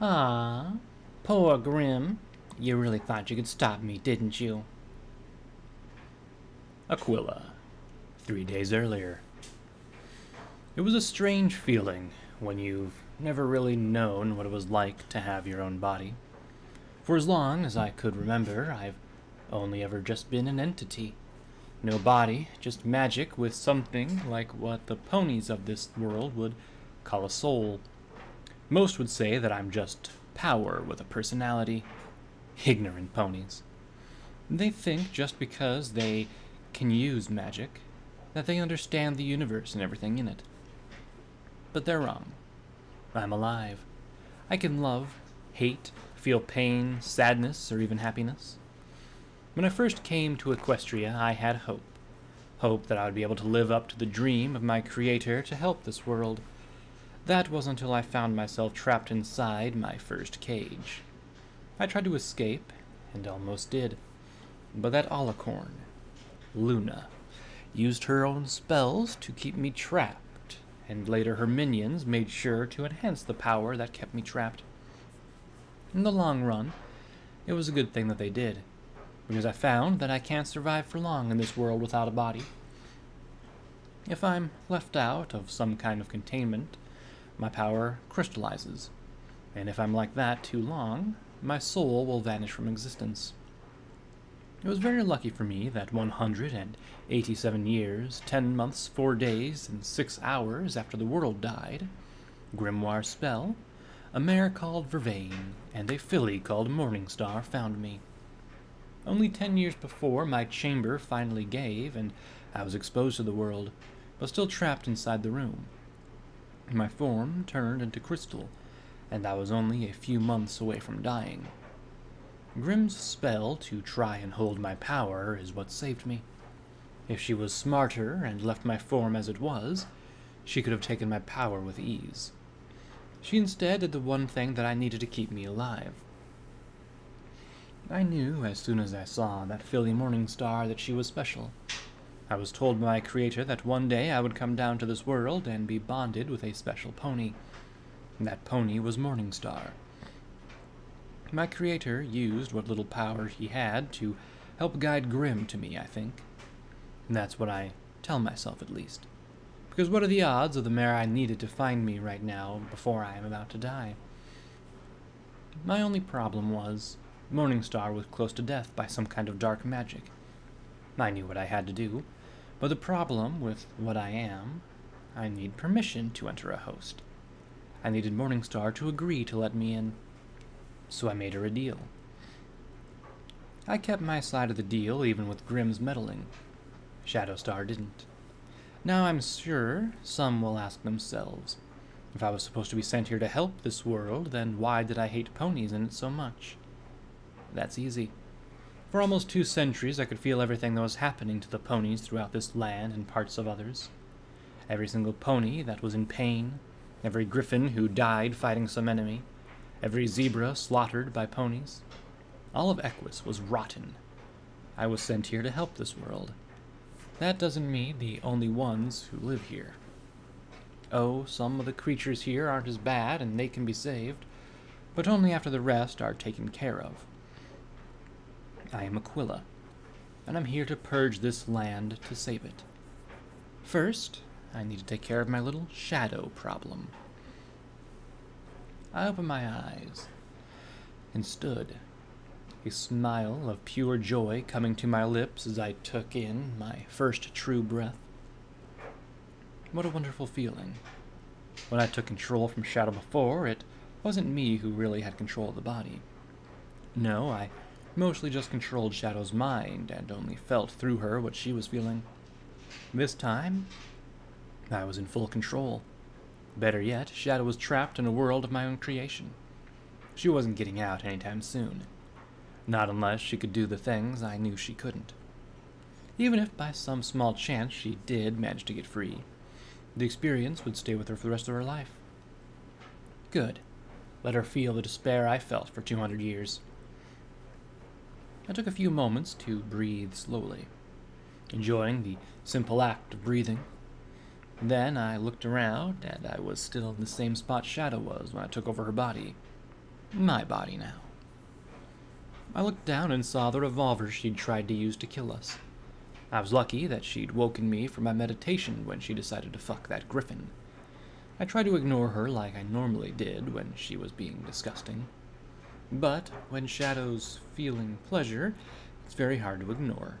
Ah, poor Grim. You really thought you could stop me, didn't you? Aquila, 3 days earlier. It was a strange feeling when you've never really known what it was like to have your own body. For as long as I could remember, I've only ever just been an entity. No body, just magic with something like what the ponies of this world would call a soul. Most would say that I'm just power with a personality. Ignorant ponies. They think just because they can use magic, that they understand the universe and everything in it. But they're wrong. I'm alive. I can love, hate, feel pain, sadness, or even happiness. When I first came to Equestria, I had hope. Hope that I would be able to live up to the dream of my creator to help this world. That was until I found myself trapped inside my first cage. I tried to escape, and almost did. But that Alicorn, Luna, used her own spells to keep me trapped, and later her minions made sure to enhance the power that kept me trapped. In the long run, it was a good thing that they did, because I found that I can't survive for long in this world without a body. If I'm left out of some kind of containment, my power crystallizes, and if I'm like that too long, my soul will vanish from existence. It was very lucky for me that 187 years, 10 months, 4 days, and 6 hours after the world died, Grimoire spell, a mare called Vervaine, and a filly called Morningstar found me. Only 10 years before, my chamber finally gave, and I was exposed to the world, but still trapped inside the room. My form turned into crystal, and I was only a few months away from dying. Grim's spell to try and hold my power is what saved me. If she was smarter and left my form as it was, she could have taken my power with ease. She instead did the one thing that I needed to keep me alive. I knew as soon as I saw that filly Morningstar that she was special. I was told by my creator that one day I would come down to this world and be bonded with a special pony. That pony was Morningstar. My creator used what little power he had to help guide Grimm to me, I think. And that's what I tell myself, at least. Because what are the odds of the mare I needed to find me right now before I am about to die? My only problem was Morningstar was close to death by some kind of dark magic. I knew what I had to do, but the problem with what I am, I need permission to enter a host. I needed Morningstar to agree to let me in, so I made her a deal. I kept my side of the deal even with Grimm's meddling. Shadowstar didn't. Now I'm sure some will ask themselves, if I was supposed to be sent here to help this world, then why did I hate ponies in it so much? That's easy. For almost 2 centuries I could feel everything that was happening to the ponies throughout this land and parts of others. Every single pony that was in pain, every griffin who died fighting some enemy, every zebra slaughtered by ponies. All of Equus was rotten. I was sent here to help this world. That doesn't mean the only ones who live here. Oh, some of the creatures here aren't as bad and they can be saved, but only after the rest are taken care of. I am Aquila, and I'm here to purge this land to save it. First, I need to take care of my little shadow problem. I opened my eyes and stood, a smile of pure joy coming to my lips as I took in my first true breath. What a wonderful feeling. When I took control from Shadow before, it wasn't me who really had control of the body. No, I mostly just controlled Shadow's mind and only felt through her what she was feeling. This time, I was in full control. Better yet, Shadow was trapped in a world of my own creation. She wasn't getting out anytime soon. Not unless she could do the things I knew she couldn't. Even if by some small chance she did manage to get free, the experience would stay with her for the rest of her life. Good. Let her feel the despair I felt for 200 years. I took a few moments to breathe slowly, enjoying the simple act of breathing. Then I looked around, and I was still in the same spot Shadow was when I took over her body. My body now. I looked down and saw the revolver she'd tried to use to kill us. I was lucky that she'd woken me from my meditation when she decided to fuck that griffin. I tried to ignore her like I normally did when she was being disgusting. But when Shadow's feeling pleasure, it's very hard to ignore.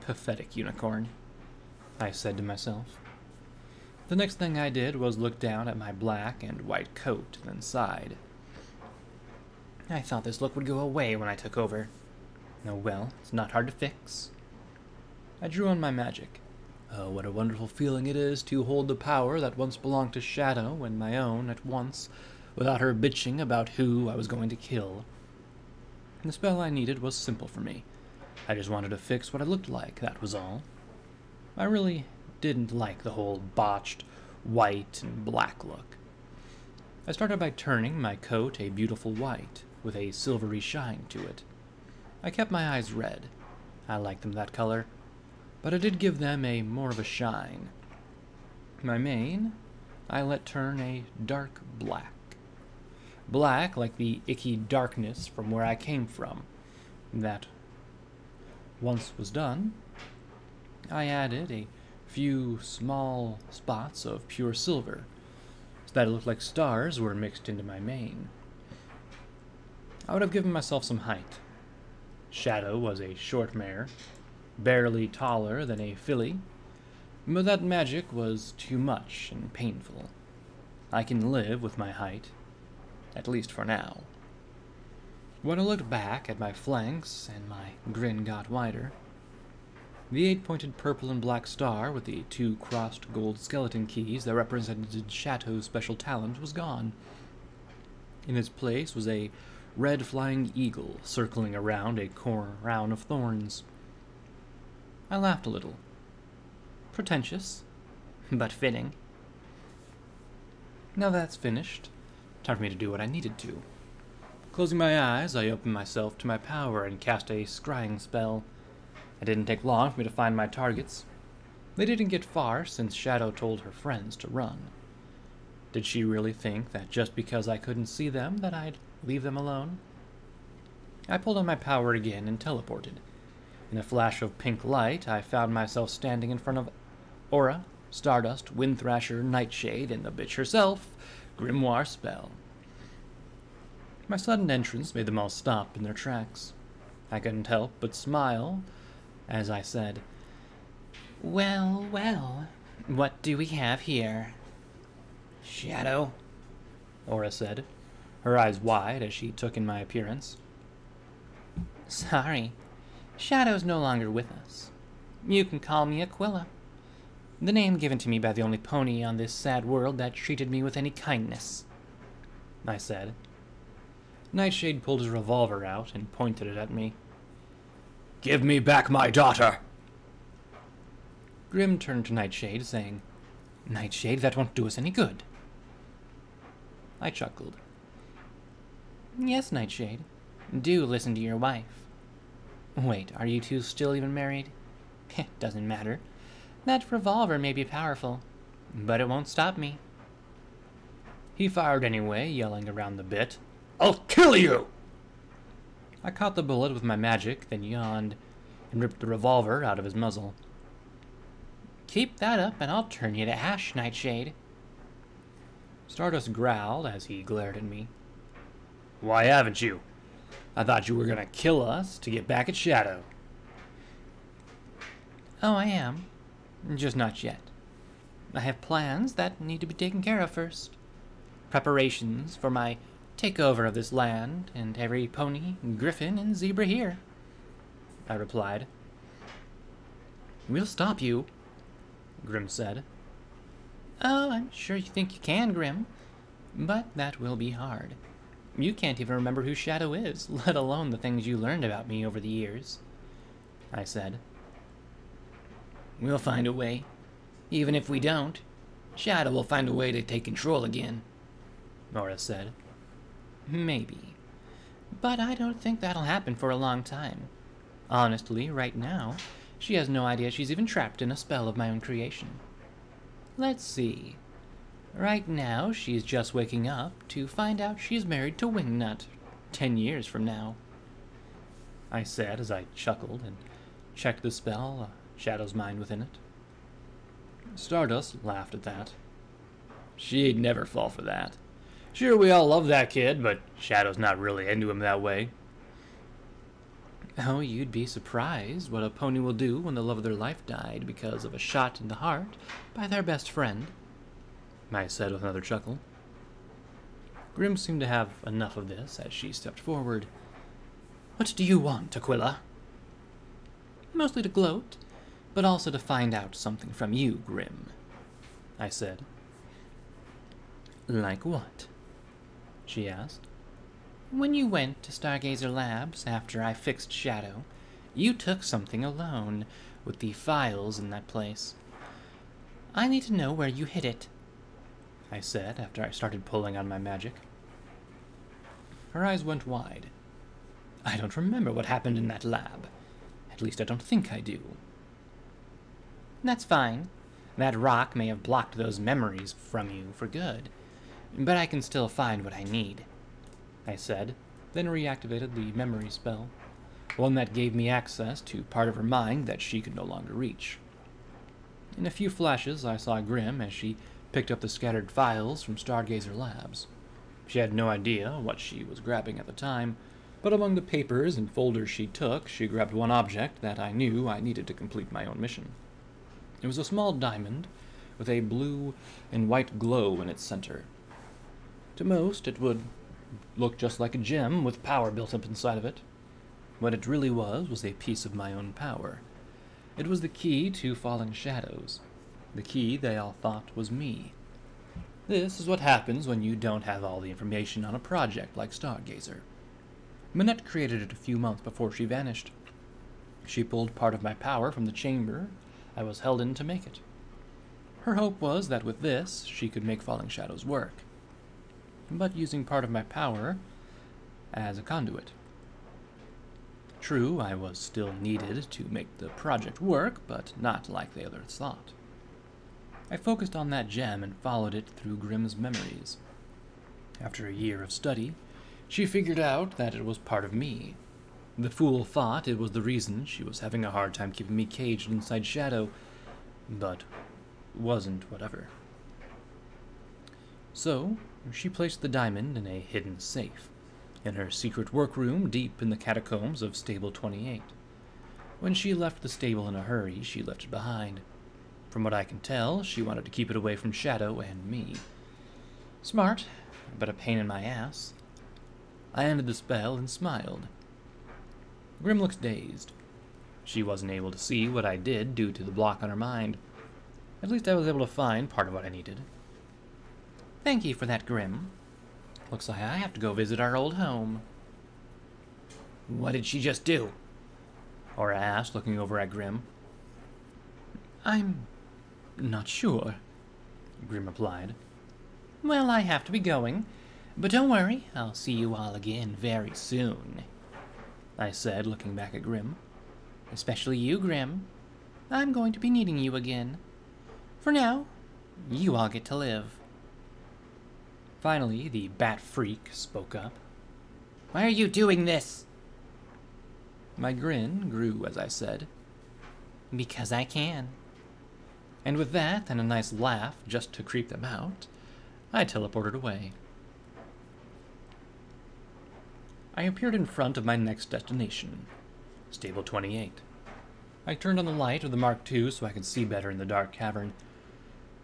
Pathetic unicorn, I said to myself. The next thing I did was look down at my black and white coat, then sighed. I thought this look would go away when I took over. Oh well, it's not hard to fix. I drew on my magic. Oh, what a wonderful feeling it is to hold the power that once belonged to Shadow and my own at once, without her bitching about who I was going to kill. The spell I needed was simple for me. I just wanted to fix what I looked like, that was all. I really didn't like the whole botched white and black look. I started by turning my coat a beautiful white, with a silvery shine to it. I kept my eyes red. I liked them that color, but I did give them a more of a shine. My mane, I let turn a dark black. Black like the icky darkness from where I came from. That once was done, I added a few small spots of pure silver, so that it looked like stars were mixed into my mane. I would have given myself some height. Shadow was a short mare, barely taller than a filly, but that magic was too much and painful. I can live with my height, at least for now. When I looked back at my flanks, and my grin got wider, the 8-pointed purple and black star with the 2 crossed gold skeleton keys that represented Shadow's special talent was gone. In its place was a red flying eagle circling around a crown of thorns. I laughed a little. Pretentious, but fitting. Now that's finished. Time for me to do what I needed to. Closing my eyes, I opened myself to my power and cast a scrying spell. It didn't take long for me to find my targets. They didn't get far since Shadow told her friends to run. Did she really think that just because I couldn't see them that I'd leave them alone? I pulled on my power again and teleported. In a flash of pink light, I found myself standing in front of Aura, Stardust, Windthrasher, Nightshade, and the bitch herself, Grimoire spell. My sudden entrance made them all stop in their tracks. I couldn't help but smile as I said, "Well, well, what do we have here?" "Shadow," Aura said, her eyes wide as she took in my appearance. "Sorry, Shadow's no longer with us. You can call me Aquila, the name given to me by the only pony on this sad world that treated me with any kindness," I said. Nightshade pulled his revolver out and pointed it at me. "Give me back my daughter!" Grim turned to Nightshade, saying, "Nightshade, that won't do us any good." I chuckled. "Yes, Nightshade. Do listen to your wife. Wait, are you two still even married? It doesn't matter. That revolver may be powerful, but it won't stop me." He fired anyway, yelling around the bit, "I'll kill you!" I caught the bullet with my magic, then yawned, and ripped the revolver out of his muzzle. "Keep that up and I'll turn you to ash, Nightshade." Stardust growled as he glared at me. "Why haven't you? I thought you were gonna kill us to get back at Shadow." "Oh, I am. Just not yet. I have plans that need to be taken care of first. Preparations for my takeover of this land and every pony, griffin, and zebra here," I replied. "We'll stop you," Grim said. "Oh, I'm sure you think you can, Grim, but that will be hard. You can't even remember who Shadow is, let alone the things you learned about me over the years," I said. "We'll find a way. Even if we don't, Shadow will find a way to take control again," Nora said. "Maybe. But I don't think that'll happen for a long time. Honestly, right now, she has no idea she's even trapped in a spell of my own creation. Let's see. Right now, she's just waking up to find out she's married to Wingnut 10 years from now. I said as I chuckled and checked the spell, Shadow's mind within it. Stardust laughed at that. She'd never fall for that. Sure, we all love that kid, but Shadow's not really into him that way. Oh, you'd be surprised what a pony will do when the love of their life died because of a shot in the heart by their best friend, I said with another chuckle. Grim seemed to have enough of this as she stepped forward. What do you want, Aquila? Mostly to gloat, but also to find out something from you, Grim, I said. Like what? She asked. When you went to Stargazer Labs after I fixed Shadow, you took something alone with the files in that place. I need to know where you hid it, I said after I started pulling on my magic. Her eyes went wide. I don't remember what happened in that lab. At least I don't think I do. That's fine. That rock may have blocked those memories from you for good, but I can still find what I need, I said, then reactivated the memory spell, one that gave me access to part of her mind that she could no longer reach. In a few flashes, I saw Grim as she picked up the scattered files from Stargazer Labs. She had no idea what she was grabbing at the time, but among the papers and folders she took, she grabbed one object that I knew I needed to complete my own mission. It was a small diamond with a blue and white glow in its center. To most, it would look just like a gem with power built up inside of it. What it really was a piece of my own power. It was the key to Falling Shadows, the key they all thought was me. This is what happens when you don't have all the information on a project like Stargazer. Minette created it a few months before she vanished. She pulled part of my power from the chamber I was held in to make it. Her hope was that with this, she could make Falling Shadows work, but using part of my power as a conduit. True, I was still needed to make the project work, but not like the others thought. I focused on that gem and followed it through Grimm's memories. After a year of study, she figured out that it was part of me. The fool thought it was the reason she was having a hard time keeping me caged inside Shadow, but wasn't whatever. So, she placed the diamond in a hidden safe, in her secret workroom deep in the catacombs of Stable 28. When she left the stable in a hurry, she left it behind. From what I can tell, she wanted to keep it away from Shadow and me. Smart, but a pain in my ass. I ended the spell and smiled. Grim looks dazed. She wasn't able to see what I did due to the block on her mind. At least I was able to find part of what I needed. Thank you for that, Grim. Looks like I have to go visit our old home. What did she just do? Aura asked, looking over at Grim. I'm not sure, Grim replied. Well, I have to be going. But don't worry, I'll see you all again very soon, I said, looking back at Grim. Especially you, Grim. I'm going to be needing you again. For now, you all get to live. Finally, the bat freak spoke up. Why are you doing this? My grin grew as I said, because I can. And with that and a nice laugh just to creep them out, I teleported away. I appeared in front of my next destination, Stable 28. I turned on the light of the Mark II so I could see better in the dark cavern.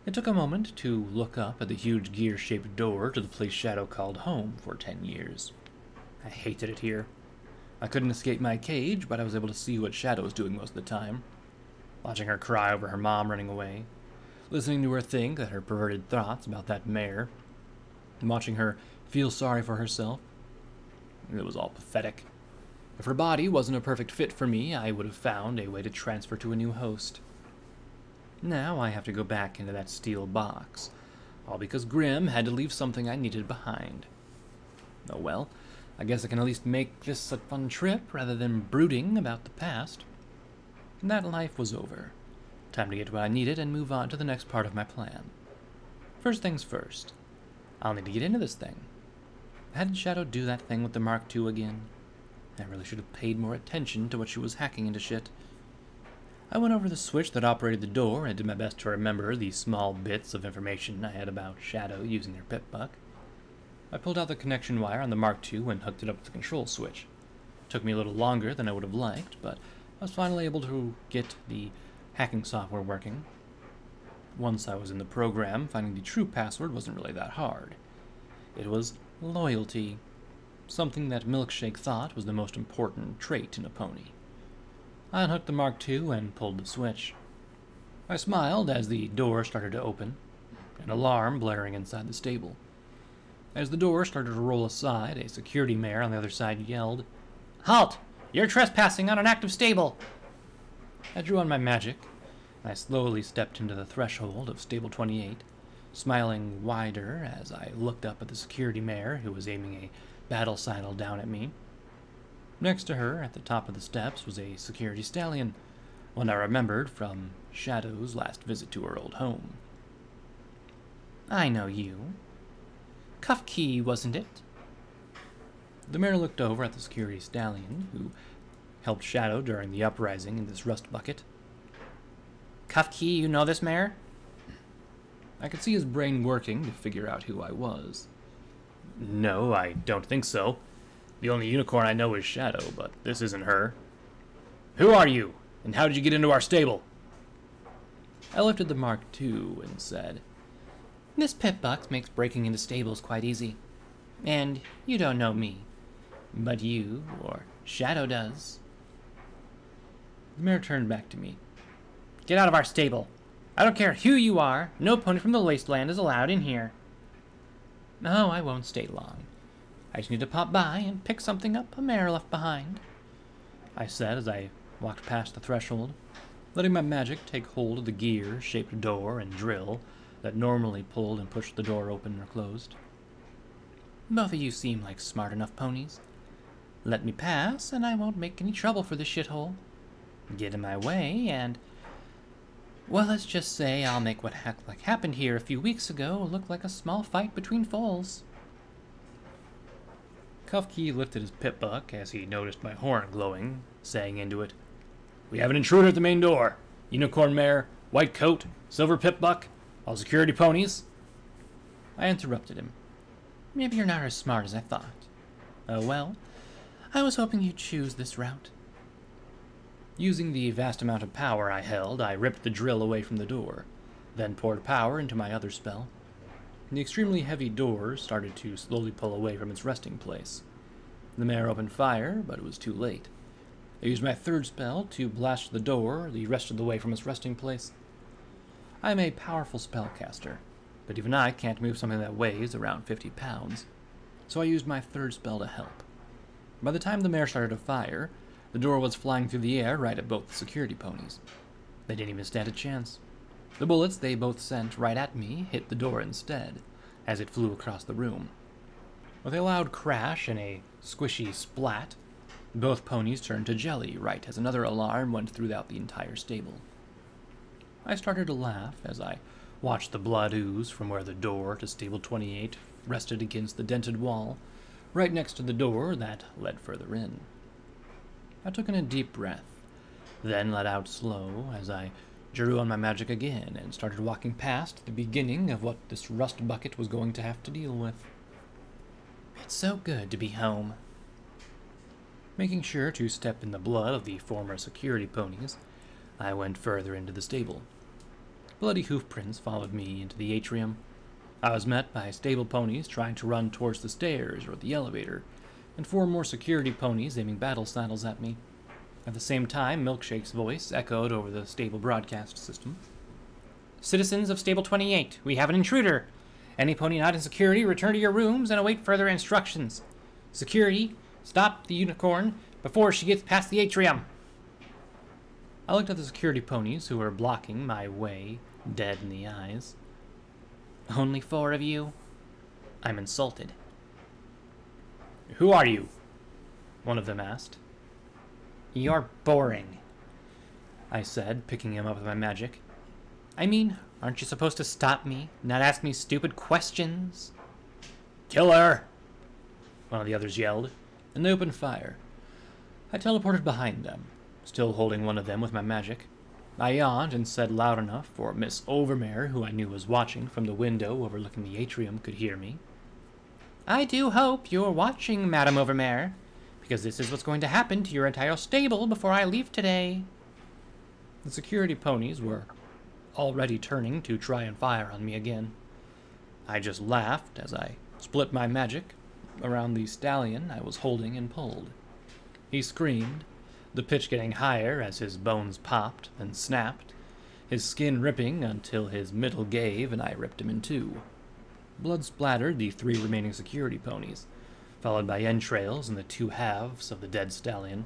It took a moment to look up at the huge gear-shaped door to the place Shadow called home for 10 years. I hated it here. I couldn't escape my cage, but I was able to see what Shadow was doing most of the time. Watching her cry over her mom running away, listening to her think that her perverted thoughts about that mare, and watching her feel sorry for herself. It was all pathetic. If her body wasn't a perfect fit for me, I would have found a way to transfer to a new host. Now I have to go back into that steel box, all because Grim had to leave something I needed behind. Oh well, I guess I can at least make this a fun trip rather than brooding about the past. That life was over. Time to get what I needed and move on to the next part of my plan. First things first, I'll need to get into this thing. How did Shadow do that thing with the Mark II again? I really should have paid more attention to what she was hacking into shit. I went over the switch that operated the door and did my best to remember the small bits of information I had about Shadow using their Pip-Buck. I pulled out the connection wire on the Mark II and hooked it up to the control switch. It took me a little longer than I would have liked, but I was finally able to get the hacking software working. Once I was in the program, finding the true password wasn't really that hard. It was loyalty, something that Milkshake thought was the most important trait in a pony. I unhooked the Mark II and pulled the switch. I smiled as the door started to open, an alarm blaring inside the stable. As the door started to roll aside, a security mare on the other side yelled, "Halt! You're trespassing on an active stable!" I drew on my magic, and I slowly stepped into the threshold of Stable 28, smiling wider as I looked up at the security mare who was aiming a battle signal down at me. Next to her, at the top of the steps, was a security stallion, one I remembered from Shadow's last visit to her old home. "I know you. Kufki, wasn't it?" The mare looked over at the security stallion, who helped Shadow during the uprising in this rust bucket. "Kufki, you know this mare?" I could see his brain working to figure out who I was. "No, I don't think so. The only unicorn I know is Shadow, but this isn't her." "Who are you, and how did you get into our stable?" I lifted the Mark II and said, "Miss Pip-Buck makes breaking into stables quite easy. And you don't know me, but you, or Shadow, does." The mare turned back to me. "Get out of our stable. I don't care who you are, no pony from the wasteland is allowed in here." "No, I won't stay long. I just need to pop by and pick something up a mare left behind," I said as I walked past the threshold, letting my magic take hold of the gear-shaped door and drill that normally pulled and pushed the door open or closed. "Both of you seem like smart enough ponies. Let me pass, and I won't make any trouble for this shithole. Get in my way, and... well, let's just say I'll make what happened here a few weeks ago look like a small fight between foals." Kufki lifted his Pip-Buck as he noticed my horn glowing, saying into it, "We have an intruder at the main door. Unicorn mare, white coat, silver Pip-Buck, all security ponies." I interrupted him. "Maybe you're not as smart as I thought. Oh well, I was hoping you'd choose this route." Using the vast amount of power I held, I ripped the drill away from the door, then poured power into my other spell. The extremely heavy door started to slowly pull away from its resting place. The mare opened fire, but it was too late. I used my third spell to blast the door the rest of the way from its resting place. I am a powerful spellcaster, but even I can't move something that weighs around 50 pounds, so I used my third spell to help. By the time the mare started to fire, the door was flying through the air right at both the security ponies. They didn't even stand a chance. The bullets they both sent right at me hit the door instead, as it flew across the room. With a loud crash and a squishy splat, both ponies turned to jelly right as another alarm went throughout the entire stable. I started to laugh as I watched the blood ooze from where the door to Stable 28 rested against the dented wall, right next to the door that led further in. I took in a deep breath, then let out slow as I drew on my magic again and started walking past the beginning of what this rust bucket was going to have to deal with. "It's so good to be home." Making sure to step in the blood of the former security ponies, I went further into the stable. Bloody hoofprints followed me into the atrium. I was met by stable ponies trying to run towards the stairs or the elevator, and four more security ponies aiming battle saddles at me. At the same time, Milkshake's voice echoed over the stable broadcast system. "Citizens of Stable 28, we have an intruder. Any pony not in security, return to your rooms and await further instructions. Security, stop the unicorn before she gets past the atrium." I looked at the security ponies who were blocking my way, dead in the eyes. "Only four of you? I'm insulted." "Who are you?" one of them asked. "You're boring," I said, picking him up with my magic. "I mean, Aren't you supposed to stop me? Not ask me stupid questions? Kill her! One of the others yelled, and they opened fire. I teleported behind them, still holding one of them with my magic. I yawned and said loud enough for Miss Overmere, who I knew was watching from the window overlooking the atrium, could hear me. I do hope you're watching, Madame Overmere, because this is what's going to happen to your entire stable before I leave today. The security ponies were already turning to try and fire on me again. I just laughed as I split my magic around the stallion I was holding and pulled. He screamed, the pitch getting higher as his bones popped, then snapped, his skin ripping until his middle gave and I ripped him in two. Blood splattered the three remaining security ponies, followed by entrails and the two halves of the dead stallion.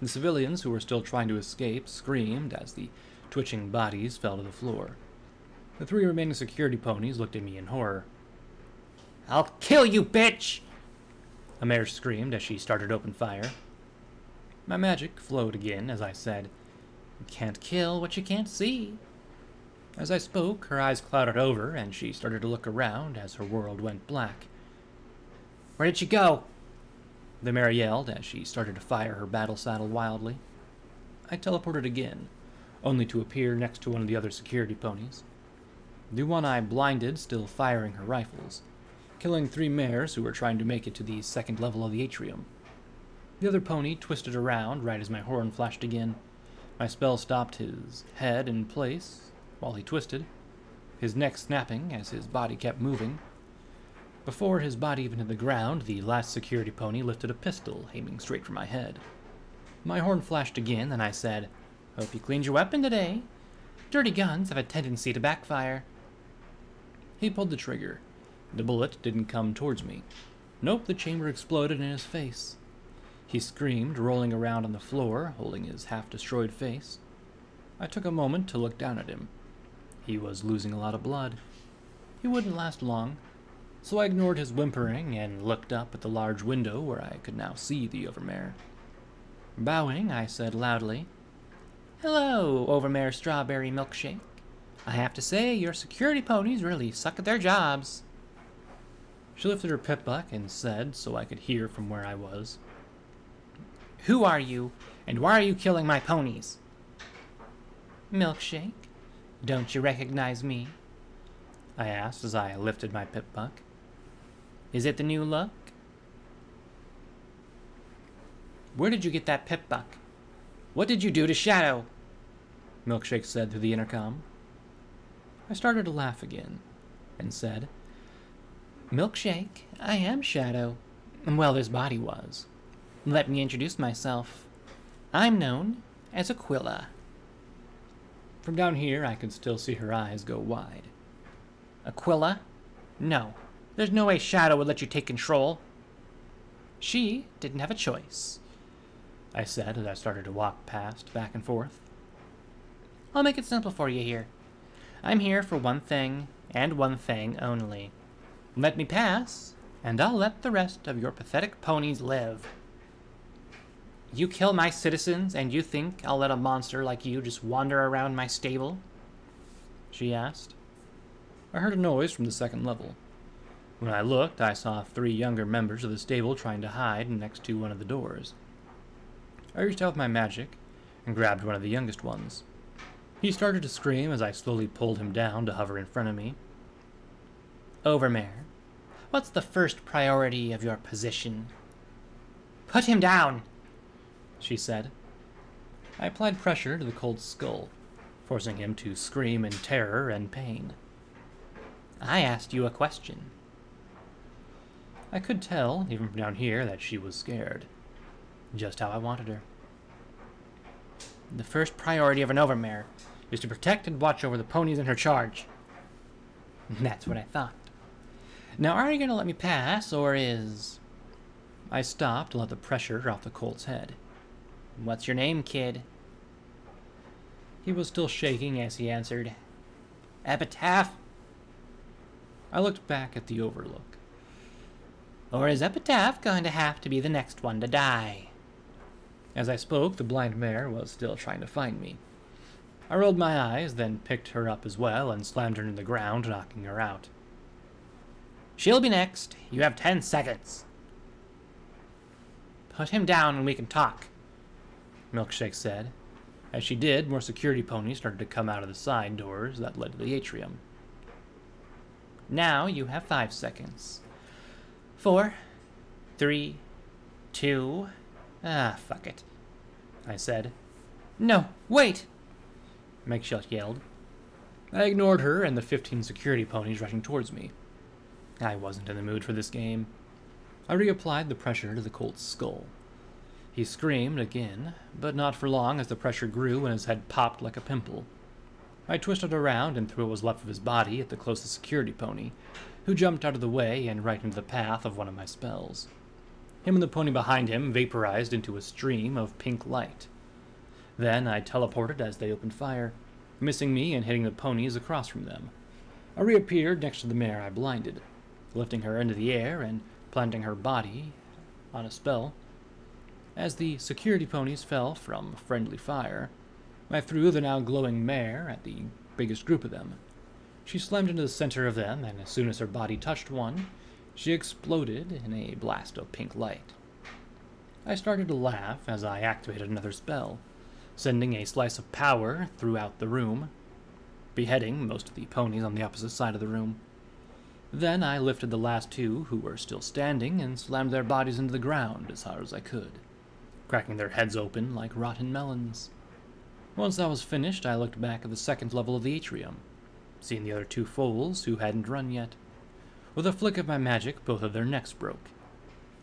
The civilians who were still trying to escape screamed as the twitching bodies fell to the floor. The three remaining security ponies looked at me in horror. I'll kill you, bitch! A mare screamed as she started open fire. My magic flowed again as I said, You can't kill what you can't see. As I spoke, her eyes clouded over and she started to look around as her world went black. Where did she go? The mare yelled as she started to fire her battle saddle wildly. I teleported again, only to appear next to one of the other security ponies. The one I blinded, still firing her rifles, killing three mares who were trying to make it to the second level of the atrium. The other pony twisted around right as my horn flashed again. My spell stopped his head in place while he twisted, his neck snapping as his body kept moving. Before his body even hit the ground, the last security pony lifted a pistol, aiming straight for my head. My horn flashed again, and I said, Hope you cleaned your weapon today. Dirty guns have a tendency to backfire. He pulled the trigger. The bullet didn't come towards me. Nope, the chamber exploded in his face. He screamed, rolling around on the floor, holding his half-destroyed face. I took a moment to look down at him. He was losing a lot of blood. He wouldn't last long, so I ignored his whimpering and looked up at the large window where I could now see the Overmare. Bowing, I said loudly, Hello, Overmare Strawberry Milkshake. I have to say, your security ponies really suck at their jobs. She lifted her Pip-Buck and said, so I could hear from where I was, Who are you, and why are you killing my ponies? Milkshake, don't you recognize me? I asked as I lifted my Pip-Buck. Is it the new look? Where did you get that Pip-Buck? What did you do to Shadow? Milkshake said through the intercom. I started to laugh again and said, Milkshake, I am Shadow. Well, his body was. Let me introduce myself. I'm known as Aquila. From down here, I could still see her eyes go wide. Aquila? No, there's no way Shadow would let you take control. She didn't have a choice, I said as I started to walk past, back and forth. I'll make it simple for you here. I'm here for one thing, and one thing only. Let me pass, and I'll let the rest of your pathetic ponies live. You kill my citizens, and you think I'll let a monster like you just wander around my stable? She asked. I heard a noise from the second level. When I looked, I saw three younger members of the stable trying to hide next to one of the doors. I reached out with my magic and grabbed one of the youngest ones. He started to scream as I slowly pulled him down to hover in front of me. Overmare, what's the first priority of your position? Put him down, she said. I applied pressure to the cold skull, forcing him to scream in terror and pain. I asked you a question. I could tell, even from down here, that she was scared. Just how I wanted her. The first priority of an Overmare is to protect and watch over the ponies in her charge. That's what I thought. Now, are you going to let me pass, or is... I stopped to let the pressure off the colt's head. What's your name, kid? He was still shaking as he answered, Epitaph! I looked back at the Overlook. Or is Epitaph going to have to be the next one to die? As I spoke, the blind mare was still trying to find me. I rolled my eyes, then picked her up as well and slammed her into the ground, knocking her out. She'll be next. You have 10 seconds. Put him down and we can talk, Milkshake said. As she did, more security ponies started to come out of the side doors that led to the atrium. Now you have 5 seconds. 4, 3, 2... Ah, fuck it, I said. No, wait! Milkshake yelled. I ignored her and the 15 security ponies rushing towards me. I wasn't in the mood for this game. I reapplied the pressure to the colt's skull. He screamed again, but not for long as the pressure grew and his head popped like a pimple. I twisted around and threw what was left of his body at the closest security pony, who jumped out of the way and right into the path of one of my spells. Him and the pony behind him vaporized into a stream of pink light. Then I teleported as they opened fire, missing me and hitting the ponies across from them. I reappeared next to the mare I blinded, lifting her into the air and planting her body on a spell. As the security ponies fell from friendly fire, I threw the now glowing mare at the biggest group of them. She slammed into the center of them, and as soon as her body touched one, she exploded in a blast of pink light. I started to laugh as I activated another spell, sending a slice of power throughout the room, beheading most of the ponies on the opposite side of the room. Then I lifted the last two who were still standing and slammed their bodies into the ground as hard as I could, cracking their heads open like rotten melons. Once that was finished, I looked back at the second level of the atrium, seeing the other two foals who hadn't run yet. With a flick of my magic, both of their necks broke.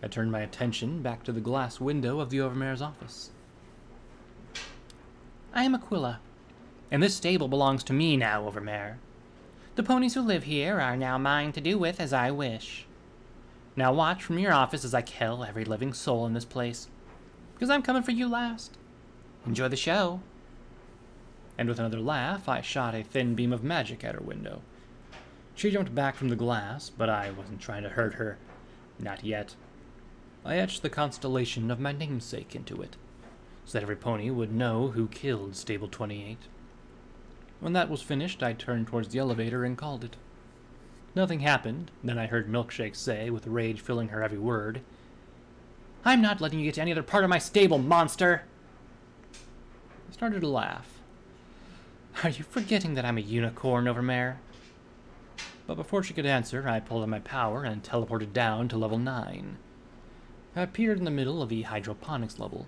I turned my attention back to the glass window of the Overmare's office. I am Aquila, and this stable belongs to me now, Overmare. The ponies who live here are now mine to do with as I wish. Now watch from your office as I kill every living soul in this place, because I'm coming for you last. Enjoy the show. And with another laugh, I shot a thin beam of magic at her window. She jumped back from the glass, but I wasn't trying to hurt her. Not yet. I etched the constellation of my namesake into it, so that every pony would know who killed Stable 28. When that was finished, I turned towards the elevator and called it. Nothing happened. Then I heard Milkshake say, with rage filling her every word, "I'm not letting you get to any other part of my stable, monster!" I started to laugh. "Are you forgetting that I'm a unicorn, Overmare?" But before she could answer, I pulled out my power and teleported down to level 9. I appeared in the middle of the hydroponics level.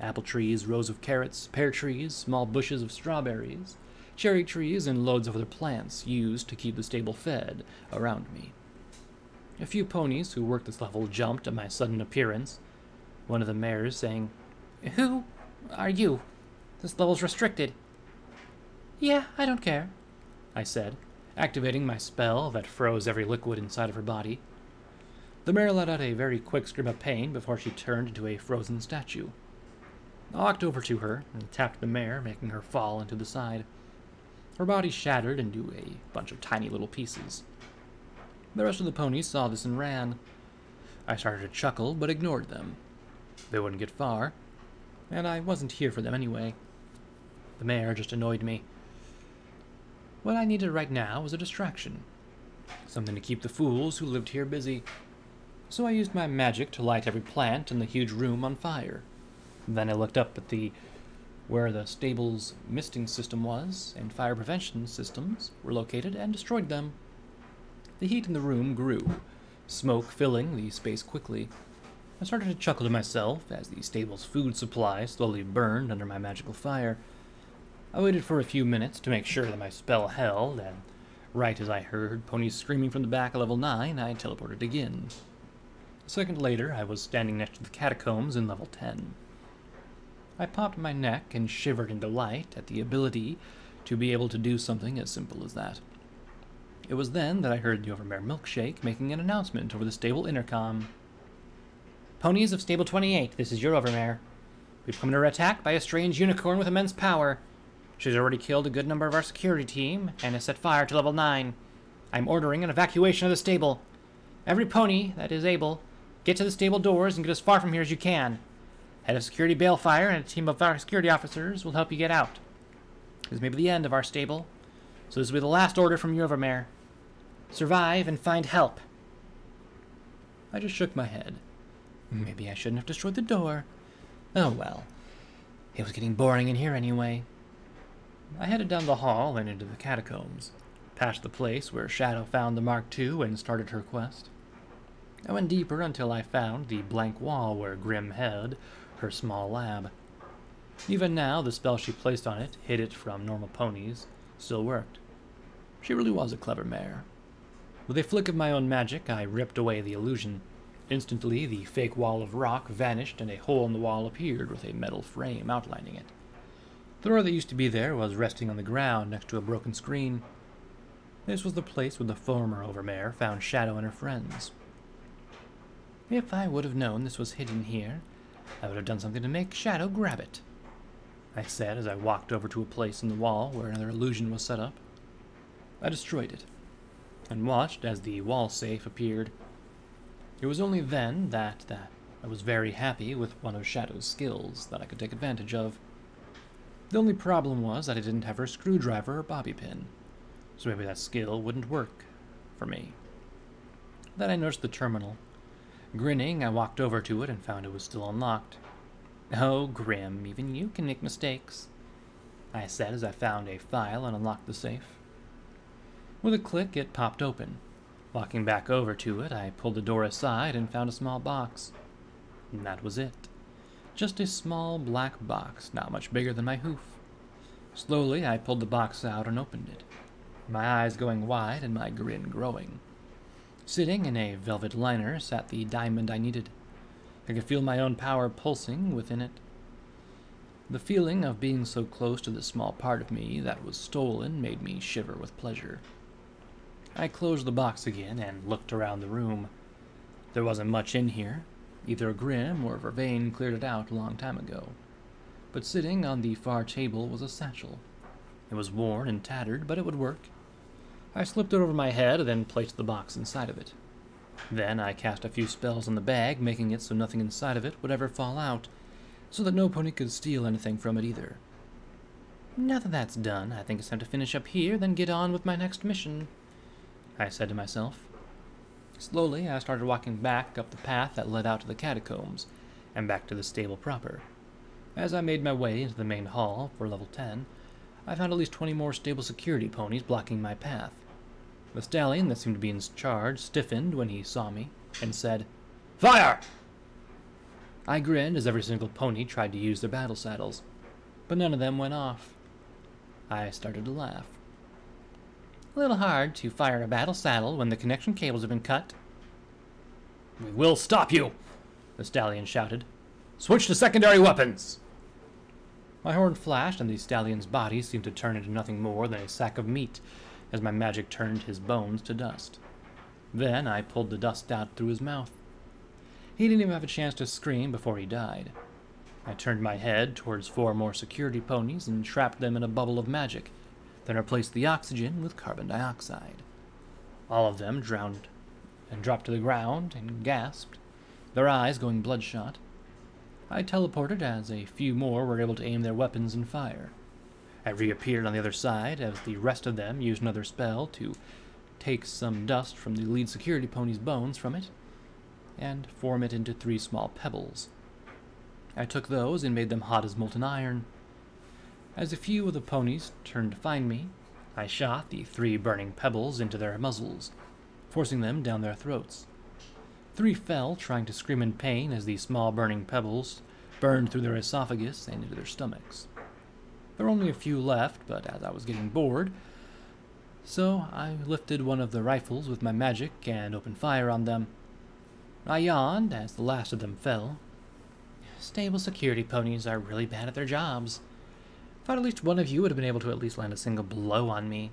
Apple trees, rows of carrots, pear trees, small bushes of strawberries, cherry trees, and loads of other plants used to keep the stable fed around me. A few ponies who worked this level jumped at my sudden appearance, one of the mares saying, "Who are you? This level's restricted." "Yeah, I don't care," I said, activating my spell that froze every liquid inside of her body. The mare let out a very quick scream of pain before she turned into a frozen statue. I walked over to her and tapped the mare, making her fall into the side. Her body shattered into a bunch of tiny little pieces. The rest of the ponies saw this and ran. I started to chuckle, but ignored them. They wouldn't get far, and I wasn't here for them anyway. The mare just annoyed me. What I needed right now was a distraction, something to keep the fools who lived here busy. So I used my magic to light every plant in the huge room on fire. Then I looked up at where the stable's misting system was, and fire prevention systems were located, and destroyed them. The heat in the room grew, smoke filling the space quickly. I started to chuckle to myself as the stable's food supply slowly burned under my magical fire. I waited for a few minutes to make sure that my spell held, and right as I heard ponies screaming from the back of level 9, I teleported again. A second later, I was standing next to the catacombs in level 10. I popped my neck and shivered in delight at the ability to be able to do something as simple as that. It was then that I heard the Overmare Milkshake making an announcement over the stable intercom. "Ponies of Stable 28, this is your Overmare. We've come under attack by a strange unicorn with immense power. She's already killed a good number of our security team and has set fire to level 9. I'm ordering an evacuation of the stable. Every pony that is able, get to the stable doors and get as far from here as you can. Head of Security Balefire and a team of our security officers will help you get out. This may be the end of our stable, so this will be the last order from you, Evermare. Survive and find help. I just shook my head. Maybe I shouldn't have destroyed the door. Oh well. It was getting boring in here anyway. I headed down the hall and into the catacombs, past the place where Shadow found the Mark II and started her quest. I went deeper until I found the blank wall where Grim held her small lab. Even now, the spell she placed on it, hid it from normal ponies, still worked. She really was a clever mare. With a flick of my own magic, I ripped away the illusion. Instantly, the fake wall of rock vanished and a hole in the wall appeared with a metal frame outlining it. The door that used to be there was resting on the ground next to a broken screen. This was the place where the former Overmare found Shadow and her friends. If I would have known this was hidden here, I would have done something to make Shadow grab it, I said as I walked over to a place in the wall where another illusion was set up. I destroyed it, and watched as the wall safe appeared. It was only then that I was very happy with one of Shadow's skills that I could take advantage of. The only problem was that I didn't have her screwdriver or bobby pin, so maybe that skill wouldn't work for me. Then I noticed the terminal. Grinning, I walked over to it and found it was still unlocked. Oh, Grim, even you can make mistakes, I said as I found a file and unlocked the safe. With a click, it popped open. Walking back over to it, I pulled the door aside and found a small box. And that was it. Just a small black box, not much bigger than my hoof. Slowly, I pulled the box out and opened it, my eyes going wide and my grin growing. Sitting in a velvet liner sat the diamond I needed. I could feel my own power pulsing within it. The feeling of being so close to the small part of me that was stolen made me shiver with pleasure. I closed the box again and looked around the room. There wasn't much in here. Either Grim or Vervaine cleared it out a long time ago. But sitting on the far table was a satchel. It was worn and tattered, but it would work. I slipped it over my head and then placed the box inside of it. Then I cast a few spells on the bag, making it so nothing inside of it would ever fall out, so that no pony could steal anything from it either. Now that that's done, I think it's time to finish up here, then get on with my next mission, I said to myself. Slowly, I started walking back up the path that led out to the catacombs, and back to the stable proper. As I made my way into the main hall for level 10, I found at least 20 more stable security ponies blocking my path. The stallion that seemed to be in charge stiffened when he saw me and said, "Fire!" I grinned as every single pony tried to use their battle saddles, but none of them went off. I started to laugh. A little hard to fire a battle saddle when the connection cables have been cut. "We will stop you!" the stallion shouted. "Switch to secondary weapons!" My horn flashed, and the stallion's body seemed to turn into nothing more than a sack of meat, as my magic turned his bones to dust. Then I pulled the dust out through his mouth. He didn't even have a chance to scream before he died. I turned my head towards 4 more security ponies and trapped them in a bubble of magic, then replaced the oxygen with carbon dioxide. All of them drowned and dropped to the ground and gasped, their eyes going bloodshot. I teleported as a few more were able to aim their weapons and fire. I reappeared on the other side as the rest of them used another spell to take some dust from the lead security pony's bones from it, and form it into 3 small pebbles. I took those and made them hot as molten iron. As a few of the ponies turned to find me, I shot the 3 burning pebbles into their muzzles, forcing them down their throats. 3 fell, trying to scream in pain as the small burning pebbles burned through their esophagus and into their stomachs. There were only a few left, but as I was getting bored, so I lifted one of the rifles with my magic and opened fire on them. I yawned as the last of them fell. Stable security ponies are really bad at their jobs. Thought at least one of you would have been able to at least land a single blow on me.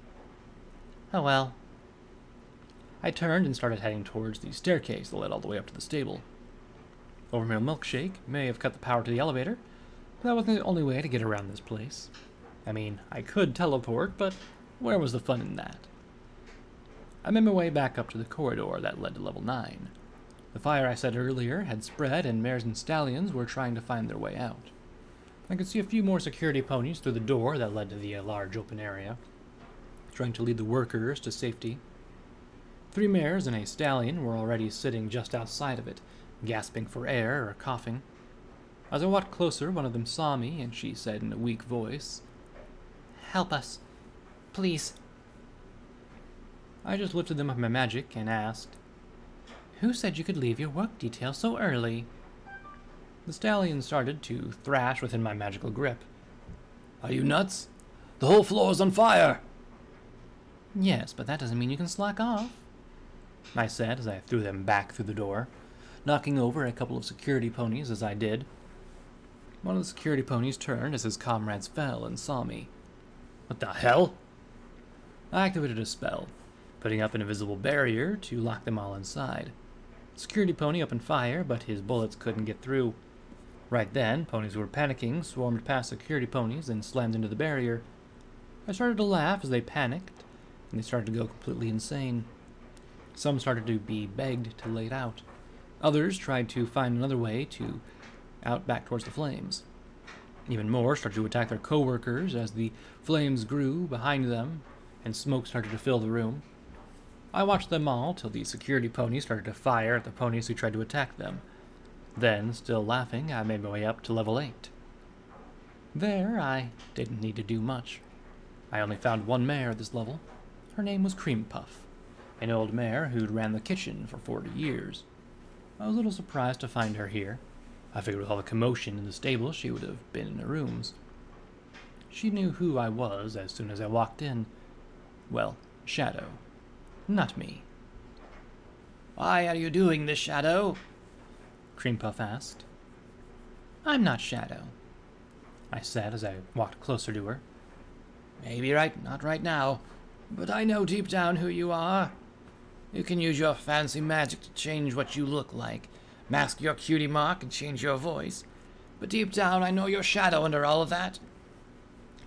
Oh well. I turned and started heading towards the staircase that led all the way up to the stable. Overmere Milkshake may have cut the power to the elevator, but that wasn't the only way to get around this place. I mean, I could teleport, but where was the fun in that? I made my way back up to the corridor that led to level 9. The fire I said earlier had spread, and mares and stallions were trying to find their way out. I could see a few more security ponies through the door that led to the large open area, trying to lead the workers to safety. Three mares and a stallion were already sitting just outside of it, gasping for air or coughing. As I walked closer, one of them saw me, and she said in a weak voice, "Help us, please." I just lifted them with my magic and asked, "Who said you could leave your work detail so early?" The stallion started to thrash within my magical grip. "Are you nuts? The whole floor is on fire!" "Yes, but that doesn't mean you can slack off," I said as I threw them back through the door, knocking over a couple of security ponies as I did. One of the security ponies turned as his comrades fell and saw me. "What the hell?" I activated a spell, putting up an invisible barrier to lock them all inside. Security pony opened fire, but his bullets couldn't get through. Right then, ponies who were panicking swarmed past security ponies and slammed into the barrier. I started to laugh as they panicked, and they started to go completely insane. Some started to be begged to lay out. Others tried to find another way to out back towards the flames. Even more started to attack their co-workers as the flames grew behind them and smoke started to fill the room. I watched them all till the security ponies started to fire at the ponies who tried to attack them. Then, still laughing, I made my way up to level 8. There, I didn't need to do much. I only found one mare at this level. Her name was Cream Puff, an old mare who'd ran the kitchen for 40 years. I was a little surprised to find her here. I figured with all the commotion in the stable, she would have been in her rooms. She knew who I was as soon as I walked in. Well, Shadow. Not me. "Why are you doing this, Shadow?" Cream Puff asked. "I'm not Shadow," I said as I walked closer to her. "Maybe not right now, but I know deep down who you are. You can use your fancy magic to change what you look like, mask your cutie mark, and change your voice. But deep down, I know you're Shadow under all of that,"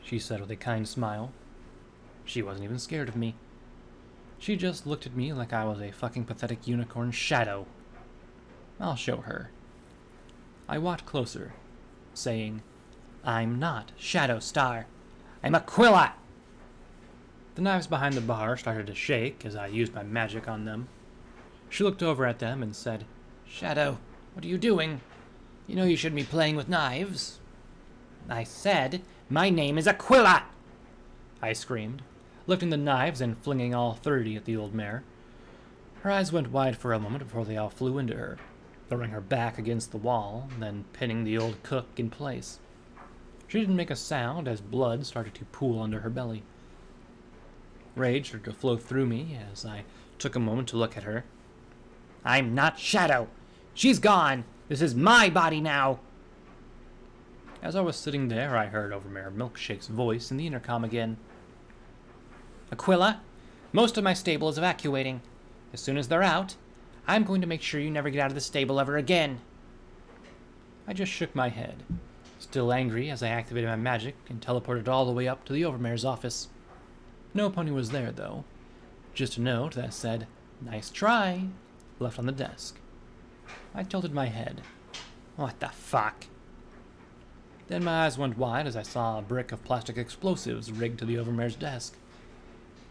she said with a kind smile. She wasn't even scared of me. She just looked at me like I was a fucking pathetic unicorn shadow. I'll show her. I walked closer, saying, "I'm not Shadowstar. I'm Aquila." The knives behind the bar started to shake as I used my magic on them. She looked over at them and said, "Shadow, what are you doing? You know you shouldn't be playing with knives." "I said, my name is Aquila," I screamed, lifting the knives and flinging all 30 at the old mare. Her eyes went wide for a moment before they all flew into her, throwing her back against the wall, then pinning the old cook in place. She didn't make a sound as blood started to pool under her belly. Rage started to flow through me as I took a moment to look at her. "I'm not Shadow! She's gone! This is my body now!" As I was sitting there, I heard Overmare Milkshake's voice in the intercom again. "Aquila, most of my stable is evacuating. As soon as they're out, I'm going to make sure you never get out of the stable ever again." I just shook my head, still angry as I activated my magic and teleported all the way up to the Overmare's office. No pony was there, though. Just a note that said, "Nice try," left on the desk. I tilted my head. What the fuck? Then my eyes went wide as I saw a brick of plastic explosives rigged to the Overmare's desk.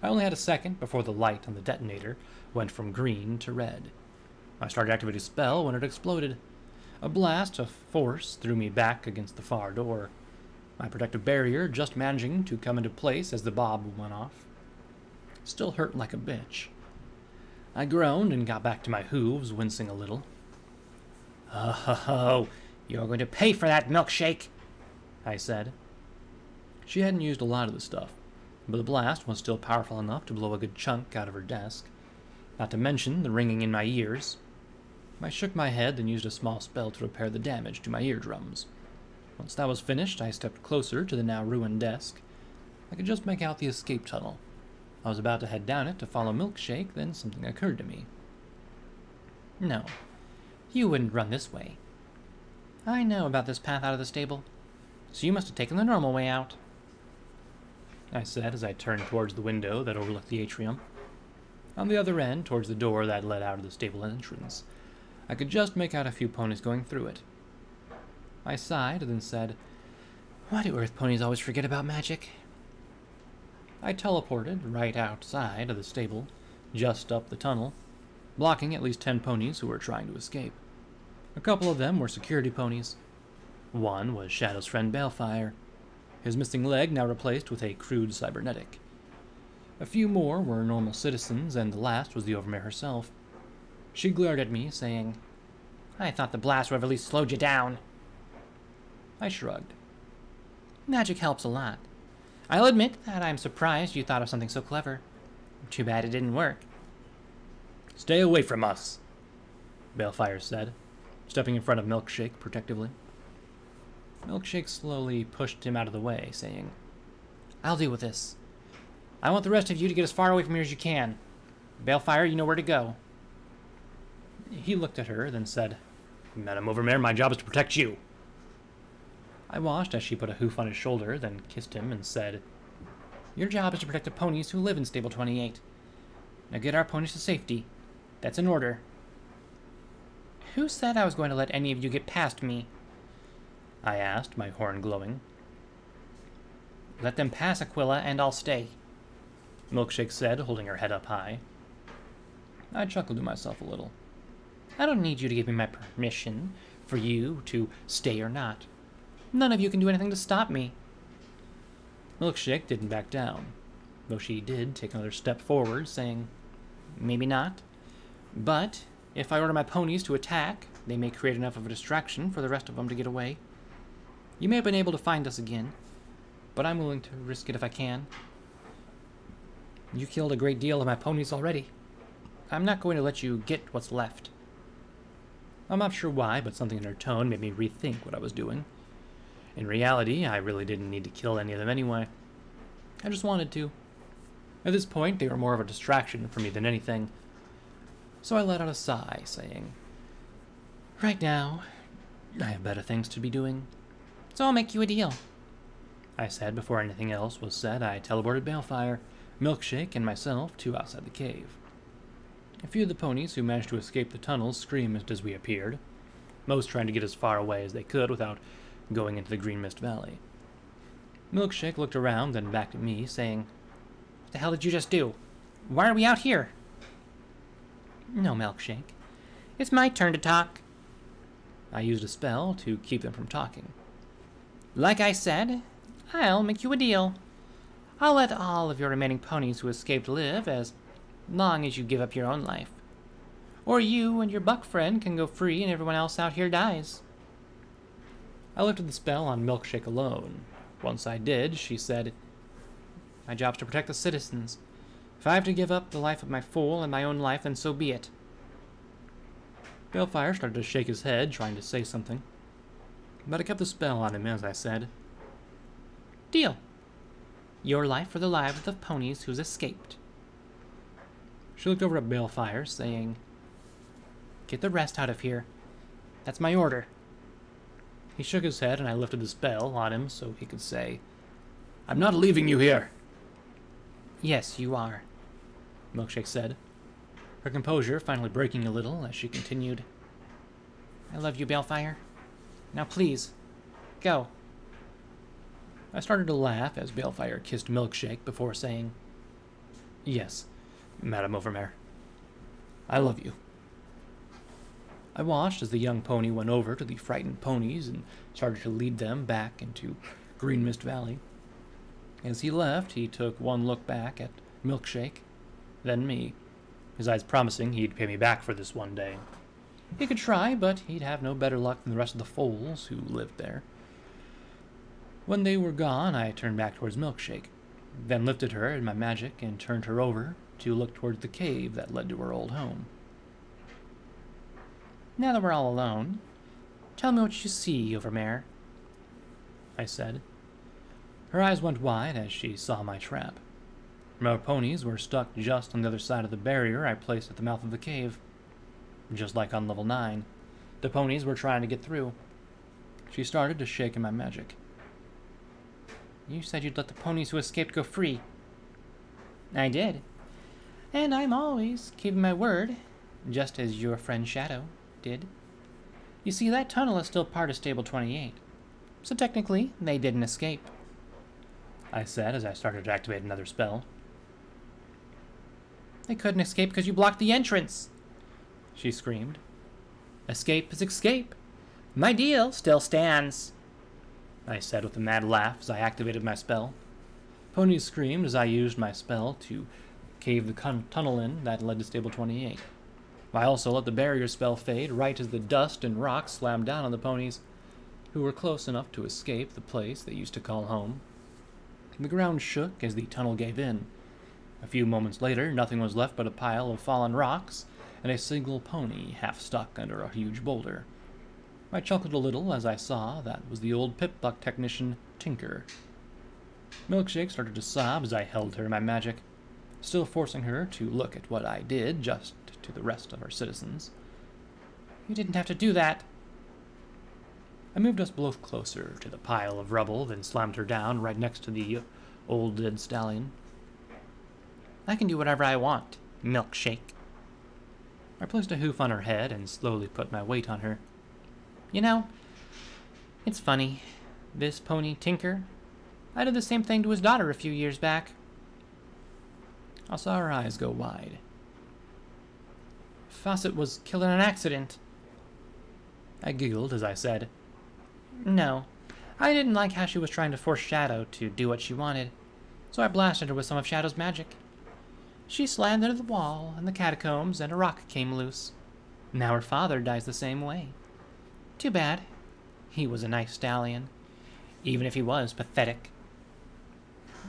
I only had a second before the light on the detonator went from green to red. I started activating a spell when it exploded. A blast of force threw me back against the far door, my protective barrier just managing to come into place as the bob went off. Still hurt like a bitch. I groaned and got back to my hooves, wincing a little. "Oh, ho, ho, you're going to pay for that, Milkshake," I said. She hadn't used a lot of the stuff, but the blast was still powerful enough to blow a good chunk out of her desk, not to mention the ringing in my ears. I shook my head and used a small spell to repair the damage to my eardrums. Once that was finished, I stepped closer to the now-ruined desk. I could just make out the escape tunnel. I was about to head down it to follow Milkshake, then something occurred to me. "No, you wouldn't run this way. I know about this path out of the stable, so you must have taken the normal way out," I said as I turned towards the window that overlooked the atrium. On the other end, towards the door that led out of the stable entrance, I could just make out a few ponies going through it. I sighed and then said, Why do earth ponies always forget about magic? I teleported right outside of the stable, just up the tunnel, blocking at least 10 ponies who were trying to escape. A couple of them were security ponies. One was Shadow's friend Balefire, his missing leg now replaced with a crude cybernetic. A few more were normal citizens, and the last was the Overmare herself. She glared at me, saying, "I thought the blast would have at least slowed you down." I shrugged. Magic helps a lot. I'll admit that I'm surprised you thought of something so clever. Too bad it didn't work. Stay away from us, Balefire said, stepping in front of Milkshake protectively. Milkshake slowly pushed him out of the way, saying, "I'll deal with this. I want the rest of you to get as far away from here as you can. Balefire, you know where to go." He looked at her, then said, "Madam Overmare, my job is to protect you." I watched as she put a hoof on his shoulder, then kissed him and said, "Your job is to protect the ponies who live in Stable 28. Now get our ponies to safety. That's an order." "Who said I was going to let any of you get past me?" I asked, my horn glowing. "Let them pass, Aquila, and I'll stay," Milkshake said, holding her head up high. I chuckled to myself a little. I don't need you to give me my permission for you to stay or not. None of you can do anything to stop me. Milkshake didn't back down, though she did take another step forward, saying, "Maybe not, but if I order my ponies to attack, they may create enough of a distraction for the rest of them to get away. You may have been able to find us again, but I'm willing to risk it if I can. You killed a great deal of my ponies already. I'm not going to let you get what's left." I'm not sure why, but something in her tone made me rethink what I was doing. In reality, I really didn't need to kill any of them anyway. I just wanted to. At this point, they were more of a distraction for me than anything. So I let out a sigh, saying, "Right now, I have better things to be doing. So I'll make you a deal." I said before anything else was said, I teleported Balefire, Milkshake, and myself to outside the cave. A few of the ponies who managed to escape the tunnel screamed as we appeared, most trying to get as far away as they could without going into the Green Mist Valley. Milkshake looked around, then back at me, saying, "What the hell did you just do? Why are we out here?" "No, Milkshake. It's my turn to talk." I used a spell to keep them from talking. "Like I said, I'll make you a deal. I'll let all of your remaining ponies who escaped live as long as you give up your own life. Or you and your buck friend can go free and everyone else out here dies." I looked at the spell on Milkshake alone. Once I did, she said, "My job's to protect the citizens. If I have to give up the life of my fool and my own life, then so be it." Balefire started to shake his head, trying to say something, but I kept the spell on him as I said, "Deal. Your life for the lives of the ponies who's escaped." She looked over at Balefire, saying, "Get the rest out of here. That's my order." He shook his head, and I lifted the spell on him so he could say, "I'm not leaving you here." "Yes, you are," Milkshake said, her composure finally breaking a little as she continued. "I love you, Balefire. Now please, go." I started to laugh as Balefire kissed Milkshake before saying, "Yes, Madam Overmare. I love you." I watched as the young pony went over to the frightened ponies and started to lead them back into Green Mist Valley. As he left, he took one look back at Milkshake, then me, his eyes promising he'd pay me back for this one day. He could try, but he'd have no better luck than the rest of the foals who lived there. When they were gone, I turned back towards Milkshake, then lifted her in my magic and turned her over to look towards the cave that led to her old home. "Now that we're all alone, tell me what you see, Overmare," I said. Her eyes went wide as she saw my trap. Our ponies were stuck just on the other side of the barrier I placed at the mouth of the cave. Just like on level 9, the ponies were trying to get through. She started to shake in my magic. "You said you'd let the ponies who escaped go free." "I did. And I'm always keeping my word, just as your friend Shadow did. You see, that tunnel is still part of Stable 28. so technically they didn't escape, I said as I started to activate another spell. They couldn't escape because you blocked the entrance, she screamed. Escape is escape. My deal still stands, I said with a mad laugh as I activated my spell. Pony screamed as I used my spell to cave the tunnel in that led to Stable 28. I also let the barrier spell fade right as the dust and rocks slammed down on the ponies, who were close enough to escape the place they used to call home. The ground shook as the tunnel gave in. A few moments later, nothing was left but a pile of fallen rocks and a single pony half stuck under a huge boulder. I chuckled a little as I saw that was the old Pip-Buck technician, Tinker. Milkshake started to sob as I held her in my magic, still forcing her to look at what I did, just to the rest of our citizens. You didn't have to do that. I moved us both closer to the pile of rubble, then slammed her down right next to the old dead stallion. I can do whatever I want, Milkshake. I placed a hoof on her head and slowly put my weight on her. You know, it's funny. This pony, Tinker, I did the same thing to his daughter a few years back. I saw her eyes go wide. Fawcett was killed in an accident. I giggled as I said, no, I didn't like how she was trying to force Shadow to do what she wanted, so I blasted her with some of Shadow's magic. She slammed into the wall and the catacombs and a rock came loose. Now her father dies the same way. Too bad. He was a nice stallion, even if he was pathetic.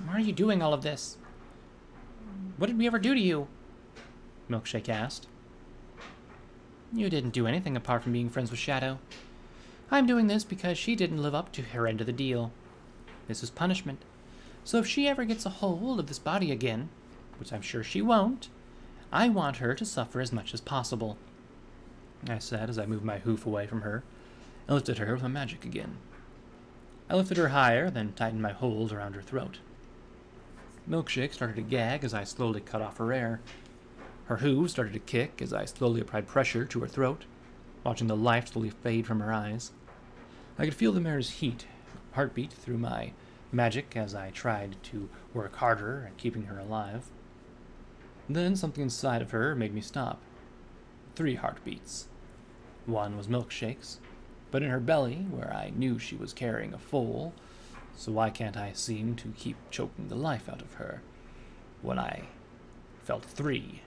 Why are you doing all of this? What did we ever do to you? Milkshake asked. You didn't do anything apart from being friends with Shadow. I'm doing this because she didn't live up to her end of the deal. This is punishment. So if she ever gets a hold of this body again, which I'm sure she won't, I want her to suffer as much as possible, I said as I moved my hoof away from her and lifted her with my magic again. I lifted her higher, then tightened my hold around her throat. Milkshake started to gag as I slowly cut off her air. Her hooves started to kick as I slowly applied pressure to her throat, watching the life slowly fade from her eyes. I could feel the mare's heartbeat through my magic as I tried to work harder at keeping her alive. Then something inside of her made me stop. 3 heartbeats. One was Milkshake's, but in her belly, where I knew she was carrying a foal, so why can't I seem to keep choking the life out of her when I felt 3?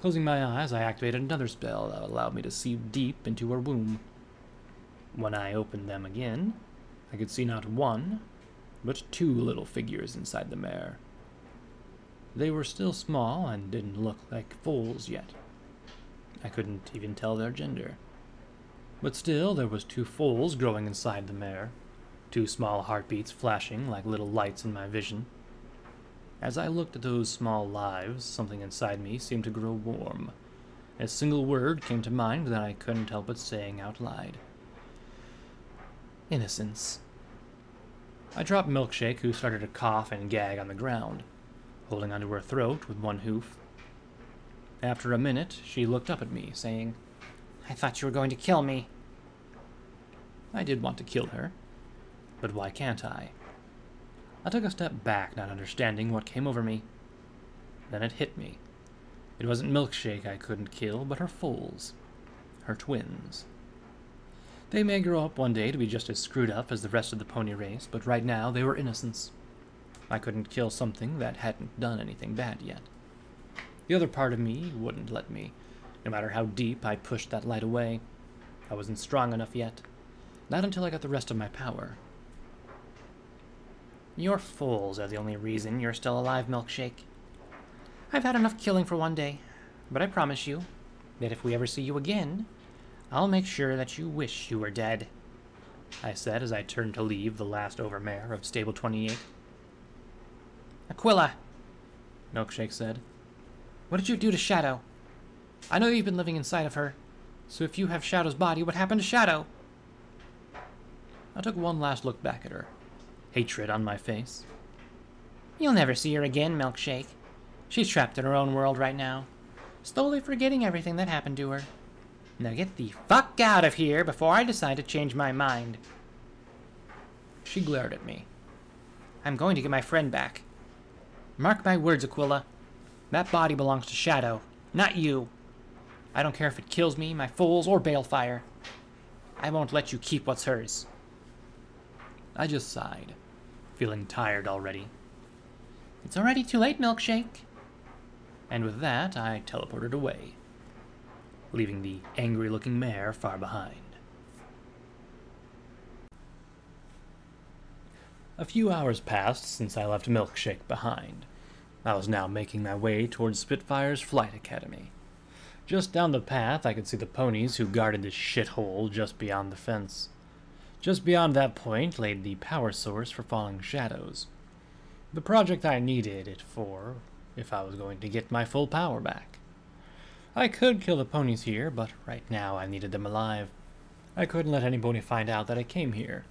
Closing my eyes, I activated another spell that allowed me to see deep into her womb. When I opened them again, I could see not 1, but 2 little figures inside the mare. They were still small and didn't look like foals yet. I couldn't even tell their gender. But still, there was 2 foals growing inside the mare. 2 small heartbeats flashing like little lights in my vision. As I looked at those small lives, something inside me seemed to grow warm. A single word came to mind that I couldn't help but saying out loud. Innocence. I dropped Milkshake, who started to cough and gag on the ground, holding onto her throat with one hoof. After a minute, she looked up at me, saying, I thought you were going to kill me. I did want to kill her. But why can't I? I took a step back, not understanding what came over me. Then it hit me. It wasn't Milkshake I couldn't kill, but her foals. Her twins. They may grow up one day to be just as screwed up as the rest of the pony race, but right now they were innocents. I couldn't kill something that hadn't done anything bad yet. The other part of me wouldn't let me. No matter how deep I pushed that light away, I wasn't strong enough yet. Not until I got the rest of my power. Your foals are the only reason you're still alive, Milkshake. I've had enough killing for one day, but I promise you that if we ever see you again, I'll make sure that you wish you were dead, I said as I turned to leave the last overmare of Stable 28. Aquila, Milkshake said. What did you do to Shadow? I know you've been living inside of her, so if you have Shadow's body, what happened to Shadow? I took one last look back at her. Hatred on my face. You'll never see her again, Milkshake. She's trapped in her own world right now, slowly forgetting everything that happened to her. Now get the fuck out of here before I decide to change my mind. She glared at me. I'm going to get my friend back. Mark my words, Aquila. That body belongs to Shadow, not you. I don't care if it kills me, my foals, or Balefire. I won't let you keep what's hers. I just sighed, feeling tired already. It's already too late, Milkshake. And with that, I teleported away, leaving the angry-looking mare far behind. A few hours passed since I left Milkshake behind. I was now making my way towards Spitfire's Flight Academy. Just down the path, I could see the ponies who guarded this shithole just beyond the fence. Just beyond that point lay the power source for Falling Shadows. The project I needed it for, if I was going to get my full power back. I could kill the ponies here, but right now I needed them alive. I couldn't let anybody find out that I came here.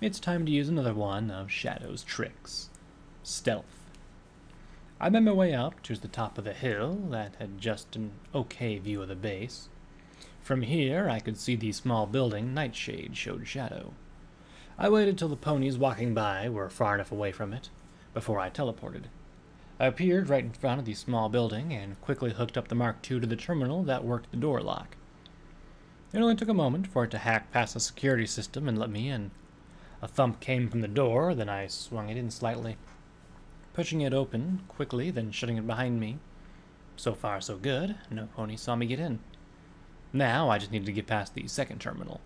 It's time to use another one of Shadow's tricks. Stealth. I made my way up to the top of the hill that had just an okay view of the base. From here, I could see the small building Nightshade showed Shadow. I waited till the ponies walking by were far enough away from it before I teleported. I appeared right in front of the small building and quickly hooked up the Mark II to the terminal that worked the door lock. It only took a moment for it to hack past the security system and let me in. A thump came from the door, then I swung it in slightly, pushing it open quickly, then shutting it behind me. So far so good, no pony saw me get in. Now I just needed to get past the second terminal.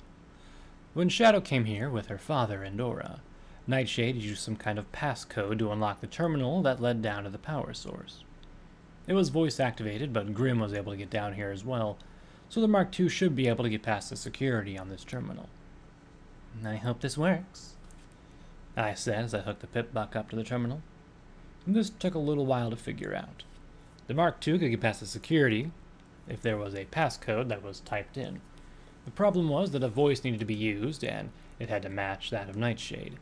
When Shadow came here with her father and Aura, Nightshade used some kind of passcode to unlock the terminal that led down to the power source. It was voice activated, but Grim was able to get down here as well, so the Mark II should be able to get past the security on this terminal. I hope this works, I said as I hooked the Pip-Buck up to the terminal. This took a little while to figure out. The Mark II could get past the security if there was a passcode that was typed in. The problem was that a voice needed to be used, and it had to match that of Nightshade.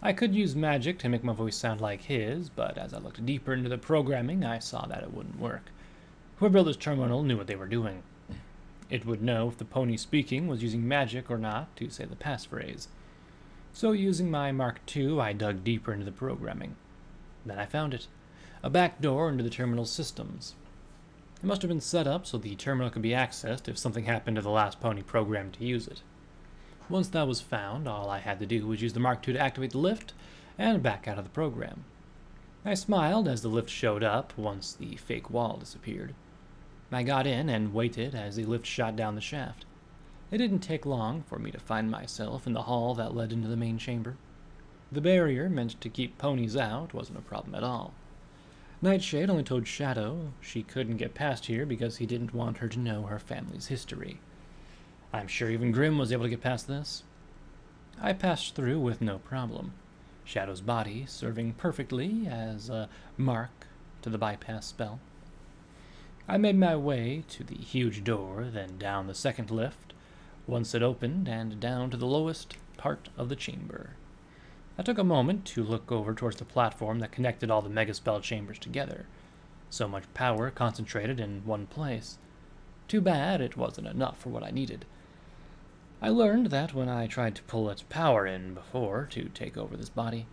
I could use magic to make my voice sound like his, but as I looked deeper into the programming, I saw that it wouldn't work. Whoever built this terminal knew what they were doing. It would know if the pony speaking was using magic or not to say the passphrase. So using my Mark II, I dug deeper into the programming. Then I found it. A back door into the terminal systems. It must have been set up so the terminal could be accessed if something happened to the last pony programmed to use it. Once that was found, all I had to do was use the Mark II to activate the lift and back out of the program. I smiled as the lift showed up once the fake wall disappeared. I got in and waited as the lift shot down the shaft. It didn't take long for me to find myself in the hall that led into the main chamber. The barrier meant to keep ponies out wasn't a problem at all. Nightshade only told Shadow she couldn't get past here because he didn't want her to know her family's history. I'm sure even Grim was able to get past this. I passed through with no problem, Shadow's body serving perfectly as a mark to the bypass spell. I made my way to the huge door, then down the second lift, once it opened, and down to the lowest part of the chamber. I took a moment to look over towards the platform that connected all the megaspell chambers together. So much power concentrated in one place. Too bad it wasn't enough for what I needed. I learned that when I tried to pull its power in before to take over this body.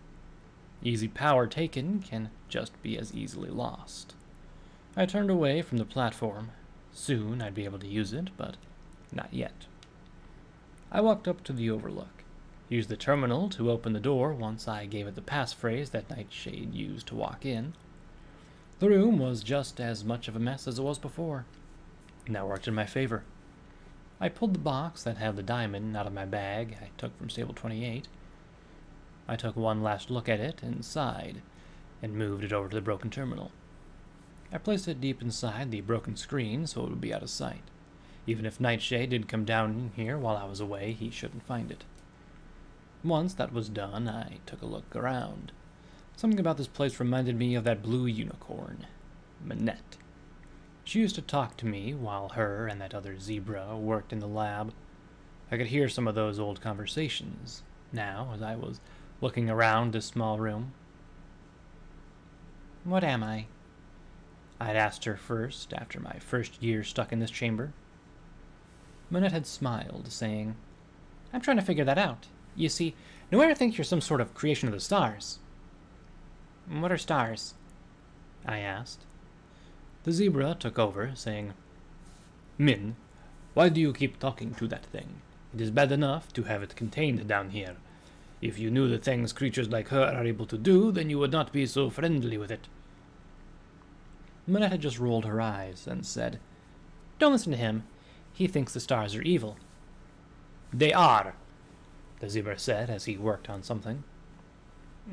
Easy power taken can just be as easily lost. I turned away from the platform. Soon I'd be able to use it, but not yet. I walked up to the overlook. Used the terminal to open the door once I gave it the passphrase that Nightshade used to walk in. The room was just as much of a mess as it was before, and that worked in my favor. I pulled the box that had the diamond out of my bag I took from Stable 28. I took one last look at it and sighed, and moved it over to the broken terminal. I placed it deep inside the broken screen so it would be out of sight. Even if Nightshade did come down here while I was away, he shouldn't find it. Once that was done, I took a look around. Something about this place reminded me of that blue unicorn, Minette. She used to talk to me while her and that other zebra worked in the lab. I could hear some of those old conversations now as I was looking around this small room. What am I? I'd asked her first, after my first year stuck in this chamber. Minette had smiled, saying, I'm trying to figure that out. You see, Noir thinks you're some sort of creation of the stars. What are stars? I asked. The zebra took over, saying, Min, why do you keep talking to that thing? It is bad enough to have it contained down here. If you knew the things creatures like her are able to do, then you would not be so friendly with it. Minette just rolled her eyes and said, Don't listen to him. He thinks the stars are evil. They are, the zebra said as he worked on something.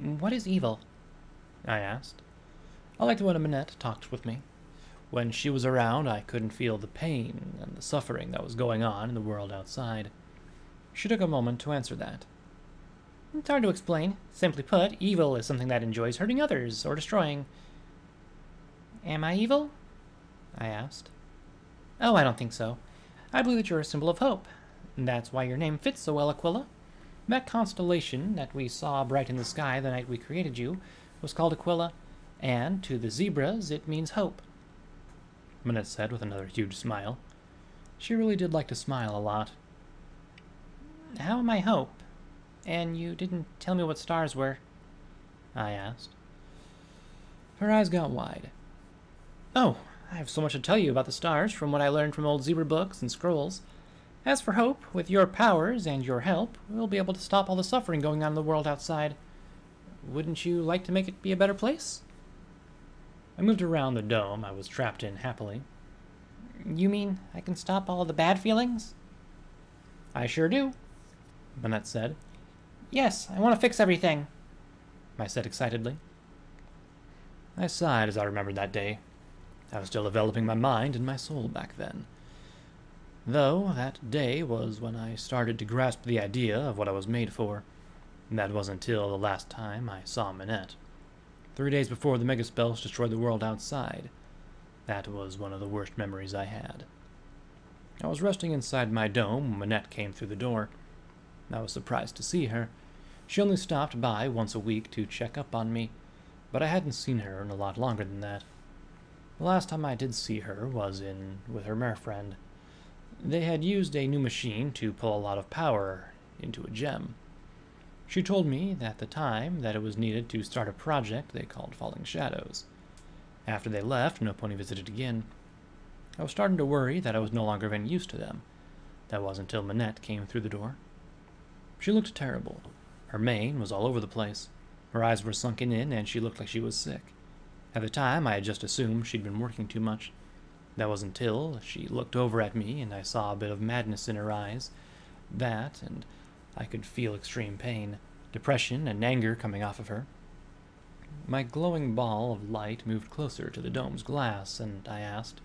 What is evil? I asked. I liked when Minette talked with me. When she was around, I couldn't feel the pain and the suffering that was going on in the world outside. She took a moment to answer that. It's hard to explain. Simply put, evil is something that enjoys hurting others or destroying. Am I evil? I asked. Oh, I don't think so. I believe that you're a symbol of hope. And that's why your name fits so well, Aquila. That constellation that we saw bright in the sky the night we created you was called Aquila, and to the zebras it means hope. Minette said with another huge smile. She really did like to smile a lot. How am I hope? And you didn't tell me what stars were, I asked. Her eyes got wide. Oh, I have so much to tell you about the stars from what I learned from old zebra books and scrolls. As for hope, with your powers and your help, we'll be able to stop all the suffering going on in the world outside. Wouldn't you like to make it be a better place? I moved around the dome I was trapped in happily. You mean I can stop all the bad feelings? I sure do, Minette said. Yes, I want to fix everything, I said excitedly. I sighed as I remembered that day. I was still developing my mind and my soul back then. Though, that day was when I started to grasp the idea of what I was made for. And that was until the last time I saw Minette. 3 days before the megaspells destroyed the world outside. That was one of the worst memories I had. I was resting inside my dome when Minette came through the door. I was surprised to see her. She only stopped by once a week to check up on me, but I hadn't seen her in a lot longer than that. The last time I did see her was with her mer friend. They had used a new machine to pull a lot of power into a gem. She told me at the time that it was needed to start a project they called Falling Shadows. After they left, no pony visited again. I was starting to worry that I was no longer of any use to them. That was until Minette came through the door. She looked terrible. Her mane was all over the place. Her eyes were sunken in, and she looked like she was sick. At the time, I had just assumed she'd been working too much. That was until she looked over at me, and I saw a bit of madness in her eyes. That, and I could feel extreme pain, depression, and anger coming off of her. My glowing ball of light moved closer to the dome's glass, and I asked,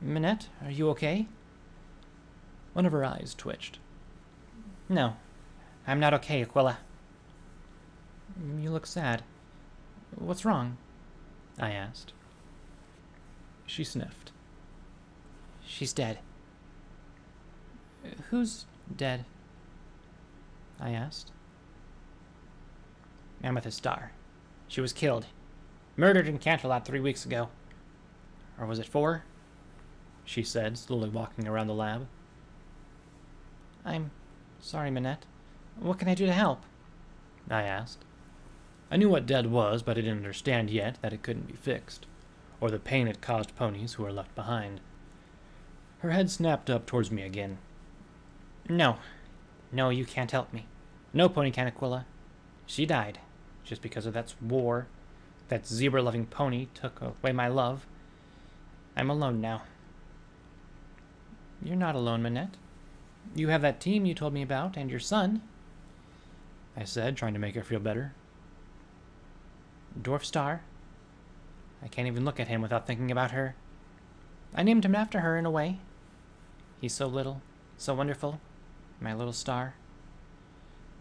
Minette, are you okay? One of her eyes twitched. No. I'm not okay, Aquila. You look sad. What's wrong? I asked. She sniffed. She's dead. Who's dead? I asked. Mammoth Star. She was killed. Murdered in Canterlot 3 weeks ago. Or was it 4? She said, slowly walking around the lab. I'm sorry, Minette. What can I do to help? I asked. I knew what dead was, but I didn't understand yet that it couldn't be fixed, or the pain it caused ponies who were left behind. Her head snapped up towards me again. No. No, you can't help me. No pony can, Aquila. She died, just because of that war. That zebra-loving pony took away my love. I'm alone now. You're not alone, Minette. You have that team you told me about, and your son, I said, trying to make her feel better. Dwarf Star. I can't even look at him without thinking about her. I named him after her in a way. He's so little, so wonderful, my little star.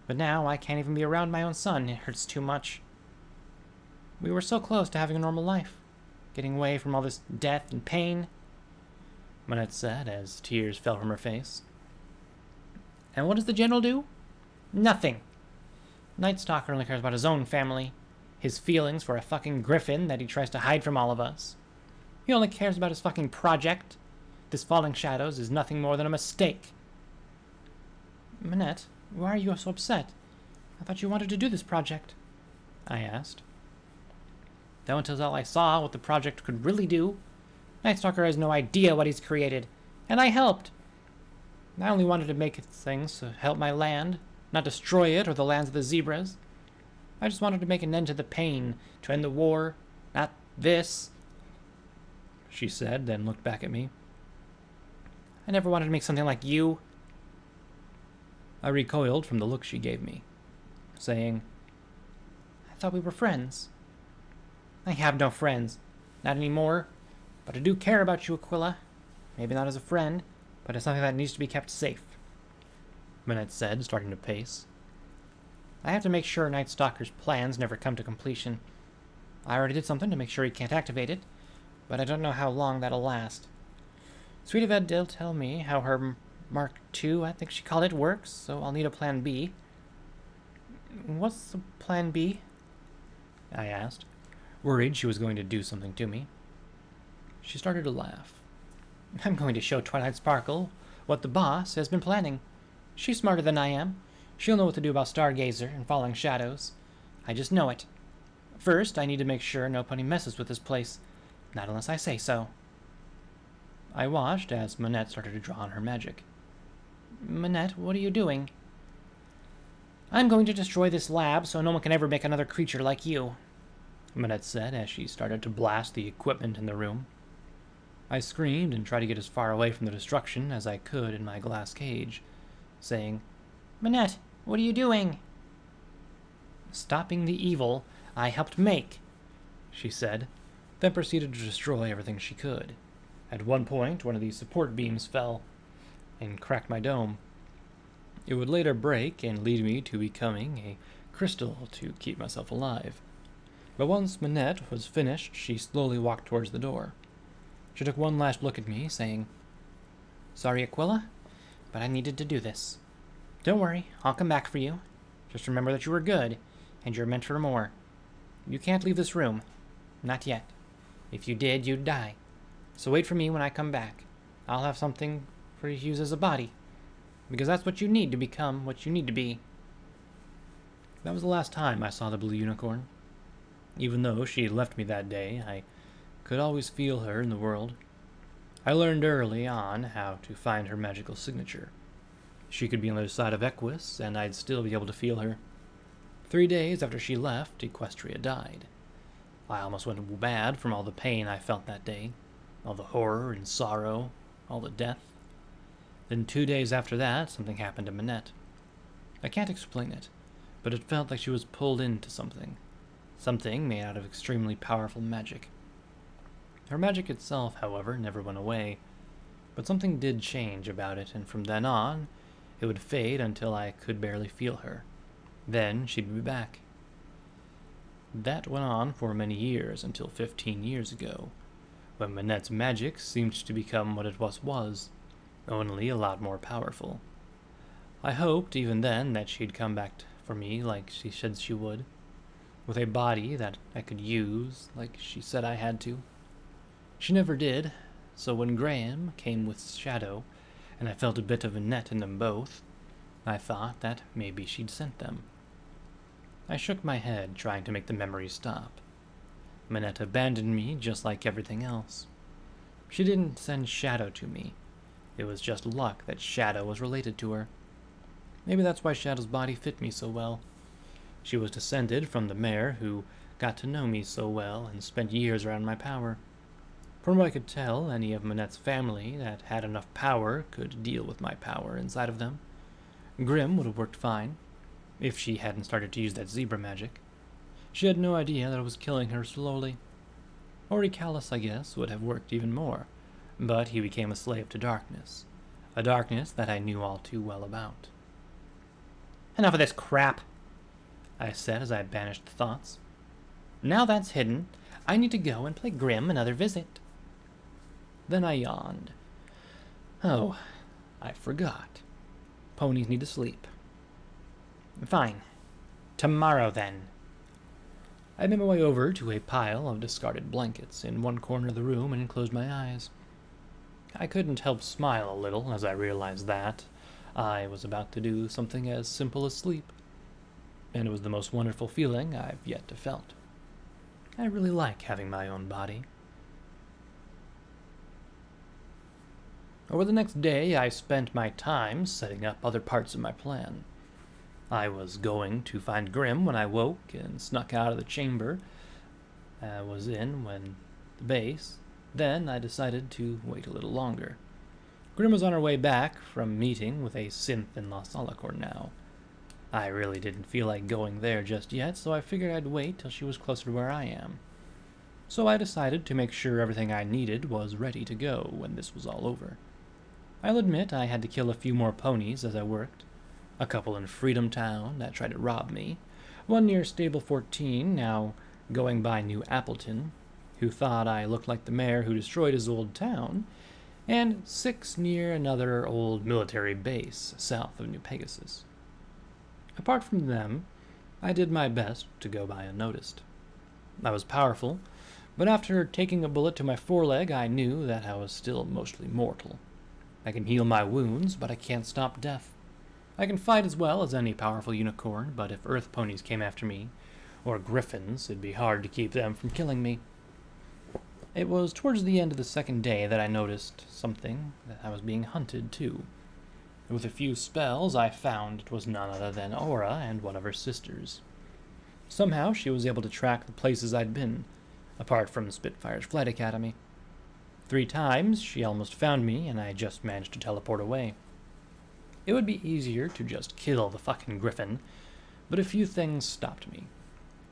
But now I can't even be around my own son. It hurts too much. We were so close to having a normal life, getting away from all this death and pain, Minette said as tears fell from her face. And what does the general do? Nothing. Nightstalker only cares about his own family, his feelings for a fucking griffin that he tries to hide from all of us. He only cares about his fucking project. This Falling Shadows is nothing more than a mistake. Minette, why are you so upset? I thought you wanted to do this project, I asked. Though until I saw what the project could really do, Nightstalker has no idea what he's created, and I helped. I only wanted to make things to help my land, not destroy it or the lands of the zebras. I just wanted to make an end to the pain, to end the war, not this, she said, then looked back at me. I never wanted to make something like you. I recoiled from the look she gave me, saying, I thought we were friends. I have no friends, not anymore, but I do care about you, Aquila. Maybe not as a friend, but as something that needs to be kept safe, Minette said, starting to pace. I have to make sure Nightstalker's plans never come to completion. I already did something to make sure he can't activate it, but I don't know how long that'll last. Sweetived did tell me how her Mark II, I think she called it, works, so I'll need a plan B. What's the plan B? I asked, worried she was going to do something to me. She started to laugh. I'm going to show Twilight Sparkle what the boss has been planning. She's smarter than I am. She'll know what to do about Stargazer and Falling Shadows. I just know it. First, I need to make sure nobody messes with this place. Not unless I say so. I watched as Minette started to draw on her magic. Minette, what are you doing? I'm going to destroy this lab so no one can ever make another creature like you, Minette said as she started to blast the equipment in the room. I screamed and tried to get as far away from the destruction as I could in my glass cage, saying, Minette, what are you doing? Stopping the evil I helped make, she said, then proceeded to destroy everything she could. At one point, one of the support beams fell and cracked my dome. It would later break and lead me to becoming a crystal to keep myself alive. But once Minette was finished, she slowly walked towards the door. She took one last look at me, saying, Sorry, Aquila, but I needed to do this. Don't worry, I'll come back for you. Just remember that you were good, and you're meant for more. You can't leave this room. Not yet. If you did, you'd die. So wait for me when I come back. I'll have something for you to use as a body, because that's what you need to become what you need to be. That was the last time I saw the blue unicorn. Even though she had left me that day, I could always feel her in the world. I learned early on how to find her magical signature. She could be on the other side of Equus, and I'd still be able to feel her. 3 days after she left, Equestria died. I almost went mad from all the pain I felt that day, all the horror and sorrow, all the death. Then 2 days after that, something happened to Minette. I can't explain it, but it felt like she was pulled into something. Something made out of extremely powerful magic. Her magic itself, however, never went away, but something did change about it, and from then on, it would fade until I could barely feel her. Then she'd be back. That went on for many years, until 15 years ago, when Minette's magic seemed to become what it was, only a lot more powerful. I hoped, even then, that she'd come back for me like she said she would, with a body that I could use like she said I had to. She never did, so when Graham came with Shadow, and I felt a bit of a net in them both, I thought that maybe she'd sent them. I shook my head, trying to make the memory stop. Minette abandoned me just like everything else. She didn't send Shadow to me. It was just luck that Shadow was related to her. Maybe that's why Shadow's body fit me so well. She was descended from the mare who got to know me so well and spent years around my power. From what I could tell, any of Minette's family that had enough power could deal with my power inside of them. Grim would have worked fine, if she hadn't started to use that zebra magic. She had no idea that I was killing her slowly. Orichalcos, I guess, would have worked even more, but he became a slave to darkness. A darkness that I knew all too well about. Enough of this crap, I said as I banished the thoughts. Now that's hidden, I need to go and play Grim another visit. Then I yawned. Oh, I forgot. Ponies need to sleep. Fine. Tomorrow, then. I made my way over to a pile of discarded blankets in one corner of the room and closed my eyes. I couldn't help smile a little as I realized that I was about to do something as simple as sleep. and it was the most wonderful feeling I've yet to felt. I really like having my own body. Over the next day, I spent my time setting up other parts of my plan. I was going to find Grim when I woke and snuck out of the chamber I was in when the base. Then I decided to wait a little longer. Grim was on her way back from meeting with a synth in Los Alicorn now. I really didn't feel like going there just yet, so I figured I'd wait till she was closer to where I am. So I decided to make sure everything I needed was ready to go when this was all over. I'll admit I had to kill a few more ponies as I worked. A couple in Freedom Town that tried to rob me. One near Stable 14, now going by New Appleton, who thought I looked like the mayor who destroyed his old town. And 6 near another old military base south of New Pegasus. Apart from them, I did my best to go by unnoticed. I was powerful, but after taking a bullet to my foreleg, I knew that I was still mostly mortal. I can heal my wounds, but I can't stop death. I can fight as well as any powerful unicorn, but if earth ponies came after me, or griffins, it'd be hard to keep them from killing me. It was towards the end of the second day that I noticed something, that I was being hunted too. With a few spells, I found it was none other than Aura and one of her sisters. Somehow she was able to track the places I'd been, apart from Spitfire's Flight Academy. 3 times, she almost found me, and I just managed to teleport away. It would be easier to just kill the fucking griffin, but a few things stopped me.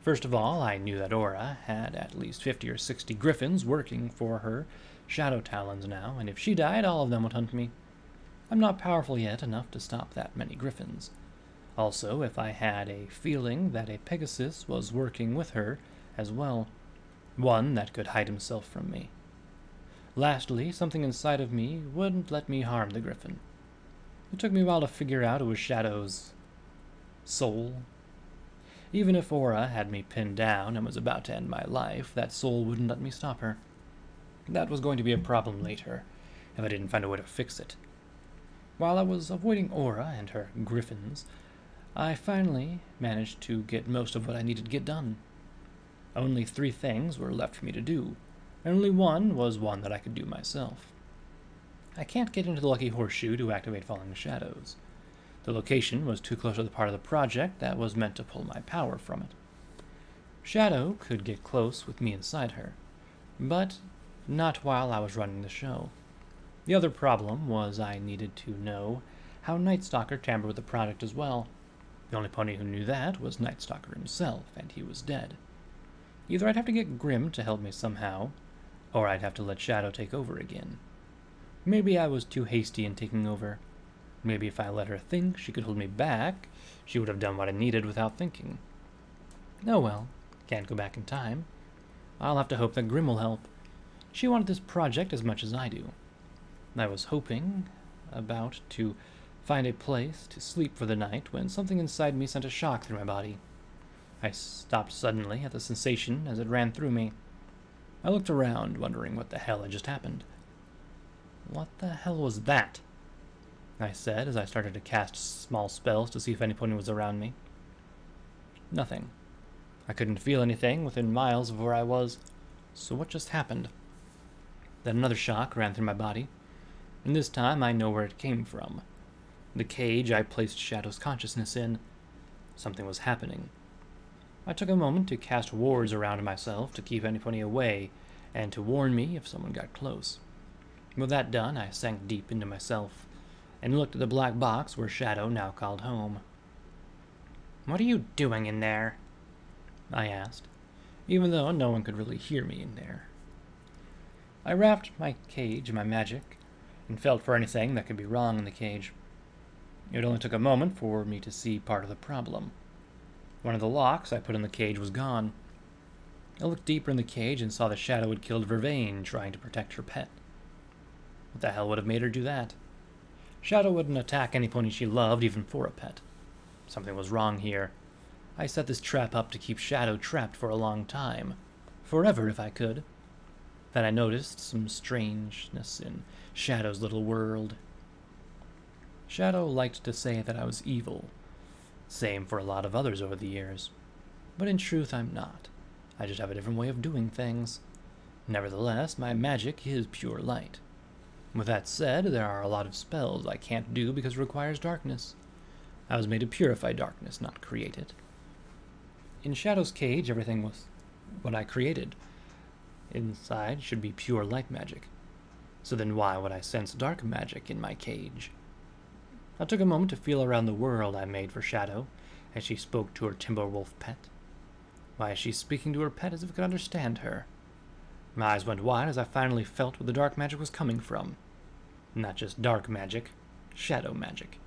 First of all, I knew that Aura had at least 50 or 60 griffins working for her shadow talons now, and if she died, all of them would hunt me. I'm not powerful yet enough to stop that many griffins. Also, if I had a feeling that a Pegasus was working with her as well, one that could hide himself from me. Lastly, something inside of me wouldn't let me harm the griffin. It took me a while to figure out it was Shadow's soul. Even if Aura had me pinned down and was about to end my life, that soul wouldn't let me stop her. That was going to be a problem later, if I didn't find a way to fix it. While I was avoiding Aura and her griffins, I finally managed to get most of what I needed to get done. Only 3 things were left for me to do, and only one was one that I could do myself. I can't get into the Lucky Horseshoe to activate Falling Shadows. The location was too close to the part of the project that was meant to pull my power from it. Shadow could get close with me inside her, but not while I was running the show. The other problem was I needed to know how Nightstalker tampered with the project as well. The only pony who knew that was Nightstalker himself, and he was dead. Either I'd have to get Grim to help me somehow, or I'd have to let Shadow take over again. Maybe I was too hasty in taking over. Maybe if I let her think she could hold me back, she would have done what I needed without thinking. Oh well, can't go back in time. I'll have to hope that Grim will help. She wanted this project as much as I do. I was hoping about to find a place to sleep for the night when something inside me sent a shock through my body. I stopped suddenly at the sensation as it ran through me. I looked around, wondering what the hell had just happened. What the hell was that? I said as I started to cast small spells to see if any pony was around me. Nothing. I couldn't feel anything within miles of where I was, so what just happened? Then another shock ran through my body, and this time I know where it came from. The cage I placed Shadow's consciousness in. Something was happening. I took a moment to cast wards around myself to keep any pony away, and to warn me if someone got close. With that done, I sank deep into myself, and looked at the black box where Shadow now called home. "What are you doing in there?" I asked, even though no one could really hear me in there. I wrapped my cage in my magic, and felt for anything that could be wrong in the cage. It only took a moment for me to see part of the problem. One of the locks I put in the cage was gone. I looked deeper in the cage and saw that Shadow had killed Vervaine trying to protect her pet. What the hell would have made her do that? Shadow wouldn't attack any pony she loved, even for a pet. Something was wrong here. I set this trap up to keep Shadow trapped for a long time. Forever, if I could. Then I noticed some strangeness in Shadow's little world. Shadow liked to say that I was evil. Same for a lot of others over the years. But in truth, I'm not. I just have a different way of doing things. Nevertheless, my magic is pure light. With that said, there are a lot of spells I can't do because it requires darkness. I was made to purify darkness, not create it. In Shadow's Cage, everything was what I created. Inside should be pure light magic. So then why would I sense dark magic in my cage? I took a moment to feel around the world I made for Shadow as she spoke to her Timberwolf pet. Why is she speaking to her pet as if it could understand her? My eyes went wide as I finally felt where the dark magic was coming from. Not just dark magic, shadow magic.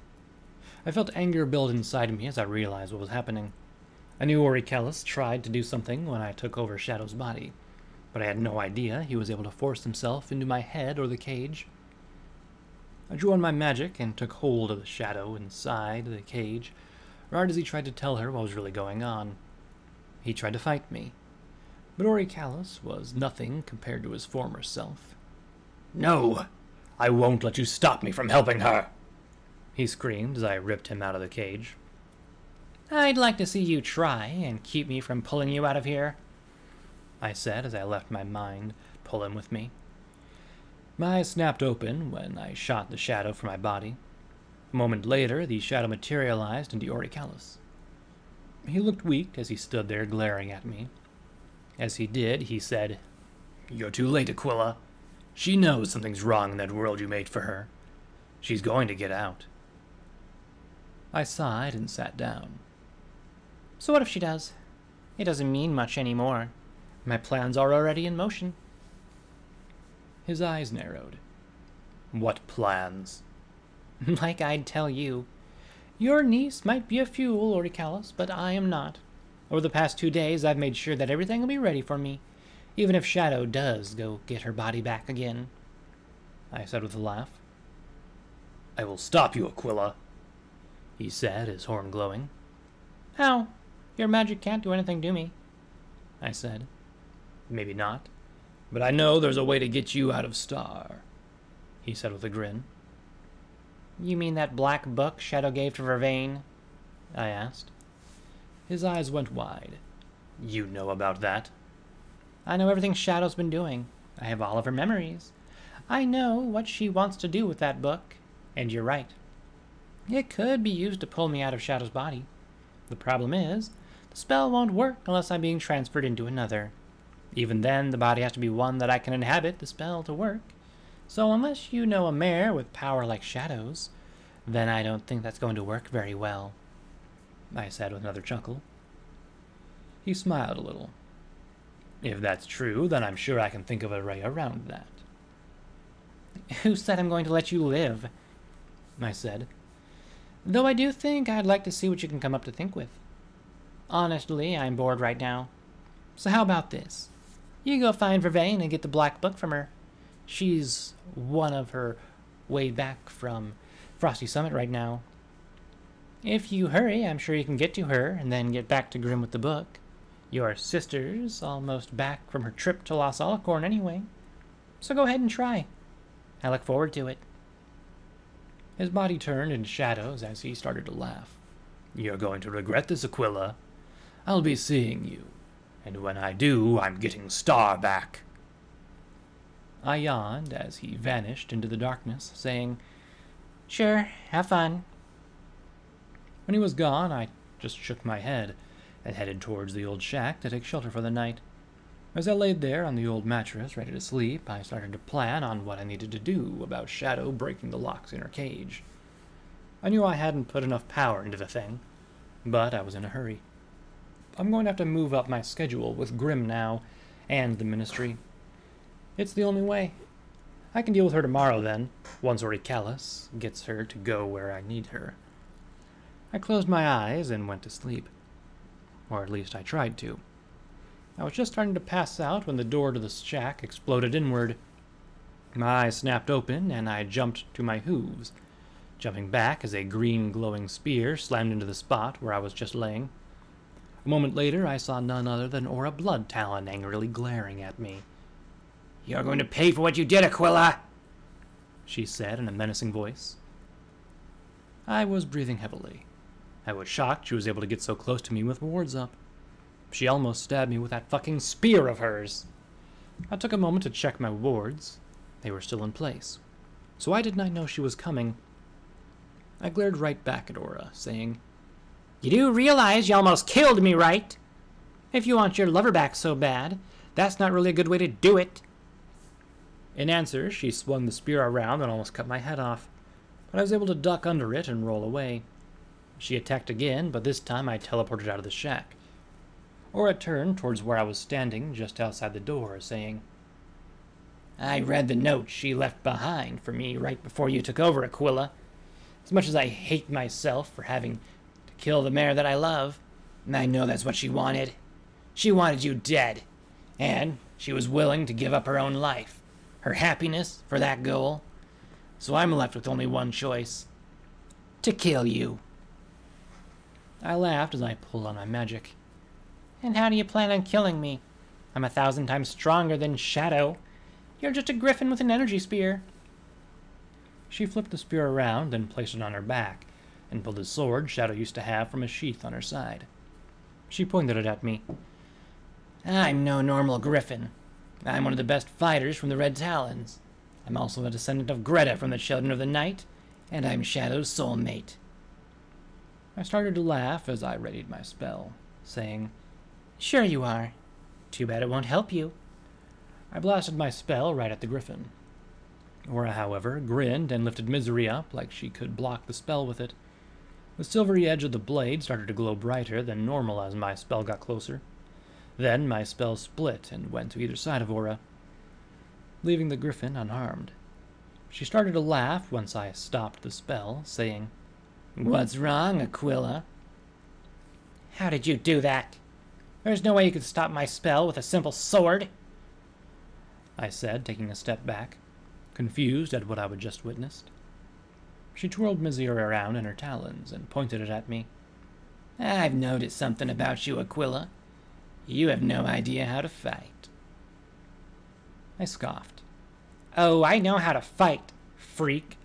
I felt anger build inside me as I realized what was happening. I knew Orichalcos tried to do something when I took over Shadow's body, but I had no idea he was able to force himself into my head or the cage. I drew on my magic and took hold of the shadow inside the cage, right as he tried to tell her what was really going on. He tried to fight me. But Orichalcos was nothing compared to his former self. "No! I won't let you stop me from helping her!" he screamed as I ripped him out of the cage. "I'd like to see you try and keep me from pulling you out of here," I said as I left my mind pull him with me. My eyes snapped open when I shot the shadow from my body. A moment later, the shadow materialized into Orichalcos. He looked weak as he stood there glaring at me. As he did, he said, "You're too late, Aquila. She knows something's wrong in that world you made for her. She's going to get out." I sighed and sat down. "So what if she does? It doesn't mean much anymore. My plans are already in motion." His eyes narrowed. "What plans?" "Like I'd tell you. Your niece might be a fool, Orichalcos, but I am not. Over the past 2 days, I've made sure that everything will be ready for me, even if Shadow does go get her body back again," I said with a laugh. "I will stop you, Aquila," he said, his horn glowing. "How? Your magic can't do anything to me," I said. "Maybe not, but I know there's a way to get you out of Star," he said with a grin. "You mean that black book Shadow gave to Vervaine?" I asked. His eyes went wide. "You know about that?" "I know everything Shadow's been doing. I have all of her memories. I know what she wants to do with that book. And you're right. It could be used to pull me out of Shadow's body. The problem is, the spell won't work unless I'm being transferred into another. Even then, the body has to be one that I can inhabit the spell to work. So unless you know a mare with power like Shadow's, then I don't think that's going to work very well," I said with another chuckle. He smiled a little. "If that's true, then I'm sure I can think of a way around that." "Who said I'm going to let you live?" I said. "Though I do think I'd like to see what you can come up to think with. Honestly, I'm bored right now. So how about this? You go find Vervaine and get the black book from her. She's one of her way back from Frosty Summit right now. If you hurry, I'm sure you can get to her and then get back to Grimm with the book. Your sister's almost back from her trip to Los Alicorn anyway. So go ahead and try. I look forward to it." His body turned into shadows as he started to laugh. "You're going to regret this, Aquila. I'll be seeing you. And when I do, I'm getting Star back." I yawned as he vanished into the darkness, saying, "Sure, have fun." When he was gone, I just shook my head and headed towards the old shack to take shelter for the night. As I laid there on the old mattress, ready to sleep, I started to plan on what I needed to do about Shadow breaking the locks in her cage. I knew I hadn't put enough power into the thing, but I was in a hurry. I'm going to have to move up my schedule with Grimm now and the Ministry. It's the only way. I can deal with her tomorrow then, once Orichalcos gets her to go where I need her. I closed my eyes and went to sleep. Or at least I tried to. I was just starting to pass out when the door to the shack exploded inward. My eyes snapped open and I jumped to my hooves, jumping back as a green glowing spear slammed into the spot where I was just laying. A moment later I saw none other than Aura Blood Talon angrily glaring at me. "You're going to pay for what you did, Aquila," she said in a menacing voice. I was breathing heavily. I was shocked she was able to get so close to me with wards up. She almost stabbed me with that fucking spear of hers. I took a moment to check my wards. They were still in place. So I did not know she was coming. I glared right back at Aura, saying, "You do realize you almost killed me, right? If you want your lover back so bad, that's not really a good way to do it." In answer, she swung the spear around and almost cut my head off, but I was able to duck under it and roll away. She attacked again, but this time I teleported out of the shack. Aura turned towards where I was standing just outside the door, saying, "I read the note she left behind for me right before you took over, Aquila. As much as I hate myself for having to kill the mare that I love, and I know that's what she wanted. She wanted you dead, and she was willing to give up her own life, her happiness, for that goal. So I'm left with only one choice. To kill you." I laughed as I pulled on my magic. "And how do you plan on killing me? I'm 1,000 times stronger than Shadow. You're just a griffin with an energy spear." She flipped the spear around, then placed it on her back, and pulled the sword Shadow used to have from a sheath on her side. She pointed it at me. "I'm no normal griffin. I'm one of the best fighters from the Red Talons. I'm also a descendant of Greta from the Children of the Night, and I'm Shadow's soulmate." I started to laugh as I readied my spell, saying, "Sure you are. Too bad it won't help you." I blasted my spell right at the griffin. Aura, however, grinned and lifted Misery up like she could block the spell with it. The silvery edge of the blade started to glow brighter than normal as my spell got closer. Then my spell split and went to either side of Aura, leaving the griffin unharmed. She started to laugh once I stopped the spell, saying, "What's wrong, Aquila?" "How did you do that? There's no way you could stop my spell with a simple sword," I said, taking a step back, confused at what I had just witnessed. She twirled Misery around in her talons and pointed it at me. "I've noticed something about you, Aquila. You have no idea how to fight." I scoffed. "Oh, I know how to fight, freak."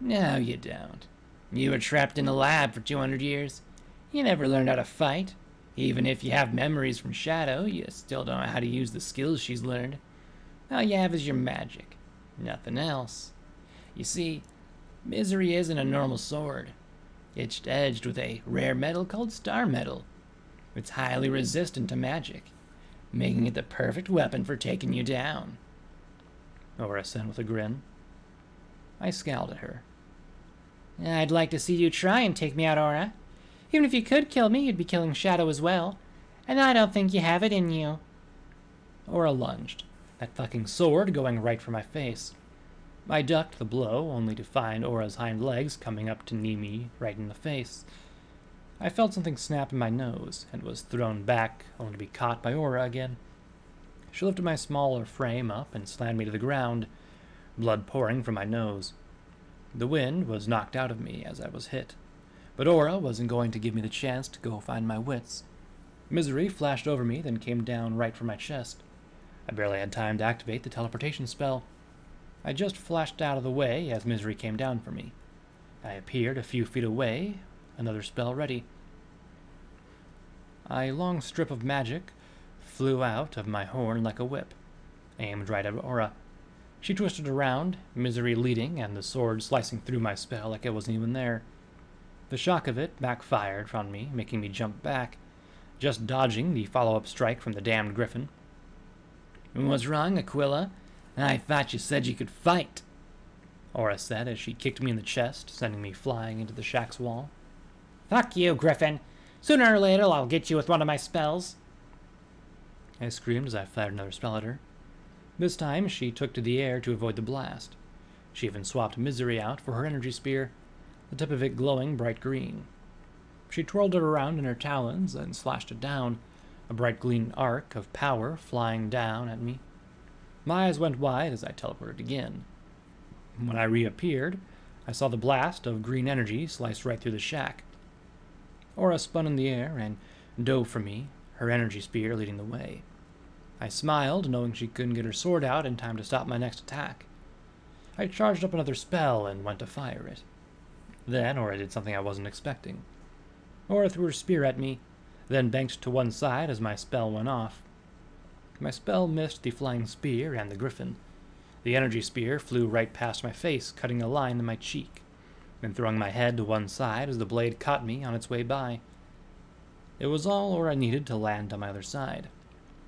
"No, you don't. You were trapped in a lab for 200 years. You never learned how to fight. Even if you have memories from Shadow, you still don't know how to use the skills she's learned. All you have is your magic, nothing else. You see, Misery isn't a normal sword. It's edged with a rare metal called star metal. It's highly resistant to magic, making it the perfect weapon for taking you down," Aura said with a grin. I scowled at her. "I'd like to see you try and take me out, Aura. Even if you could kill me, you'd be killing Shadow as well, and I don't think you have it in you." Aura lunged, that fucking sword going right for my face. I ducked the blow, only to find Aura's hind legs coming up to knee me right in the face. I felt something snap in my nose, and was thrown back, only to be caught by Aura again. She lifted my smaller frame up and slammed me to the ground, blood pouring from my nose. The wind was knocked out of me as I was hit, but Aura wasn't going to give me the chance to go find my wits. Misery flashed over me, then came down right for my chest. I barely had time to activate the teleportation spell. I just flashed out of the way as Misery came down for me. I appeared a few feet away, another spell ready. A long strip of magic flew out of my horn like a whip, aimed right at Aura. She twisted around, Misery leading, and the sword slicing through my spell like it wasn't even there. The shock of it backfired on me, making me jump back, just dodging the follow-up strike from the damned griffin. "What's wrong, Aquila? I thought you said you could fight," Aura said as she kicked me in the chest, sending me flying into the shack's wall. "Fuck you, griffin. Sooner or later, I'll get you with one of my spells," I screamed as I fired another spell at her. This time, she took to the air to avoid the blast. She even swapped Misery out for her energy spear, the tip of it glowing bright green. She twirled it around in her talons and slashed it down, a bright green arc of power flying down at me. My eyes went wide as I teleported again. When I reappeared, I saw the blast of green energy slice right through the shack. Aura spun in the air and dove for me, her energy spear leading the way. I smiled, knowing she couldn't get her sword out in time to stop my next attack. I charged up another spell and went to fire it. Then, Aura did something I wasn't expecting. Aura threw her spear at me, then banked to one side as my spell went off. My spell missed the flying spear and the griffin. The energy spear flew right past my face, cutting a line in my cheek, and throwing my head to one side as the blade caught me on its way by. It was all Aura needed to land on my other side,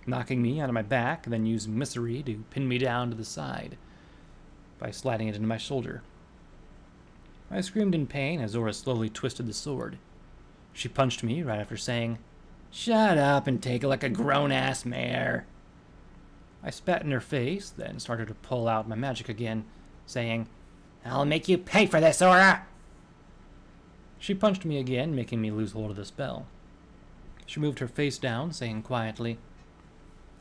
knocking me onto my back, then using Misery to pin me down to the side by sliding it into my shoulder. I screamed in pain as Aura slowly twisted the sword. She punched me right after saying, "Shut up and take it like a grown-ass mare." I spat in her face, then started to pull out my magic again, saying, "I'll make you pay for this, Aura!" She punched me again, making me lose hold of the spell. She moved her face down, saying quietly,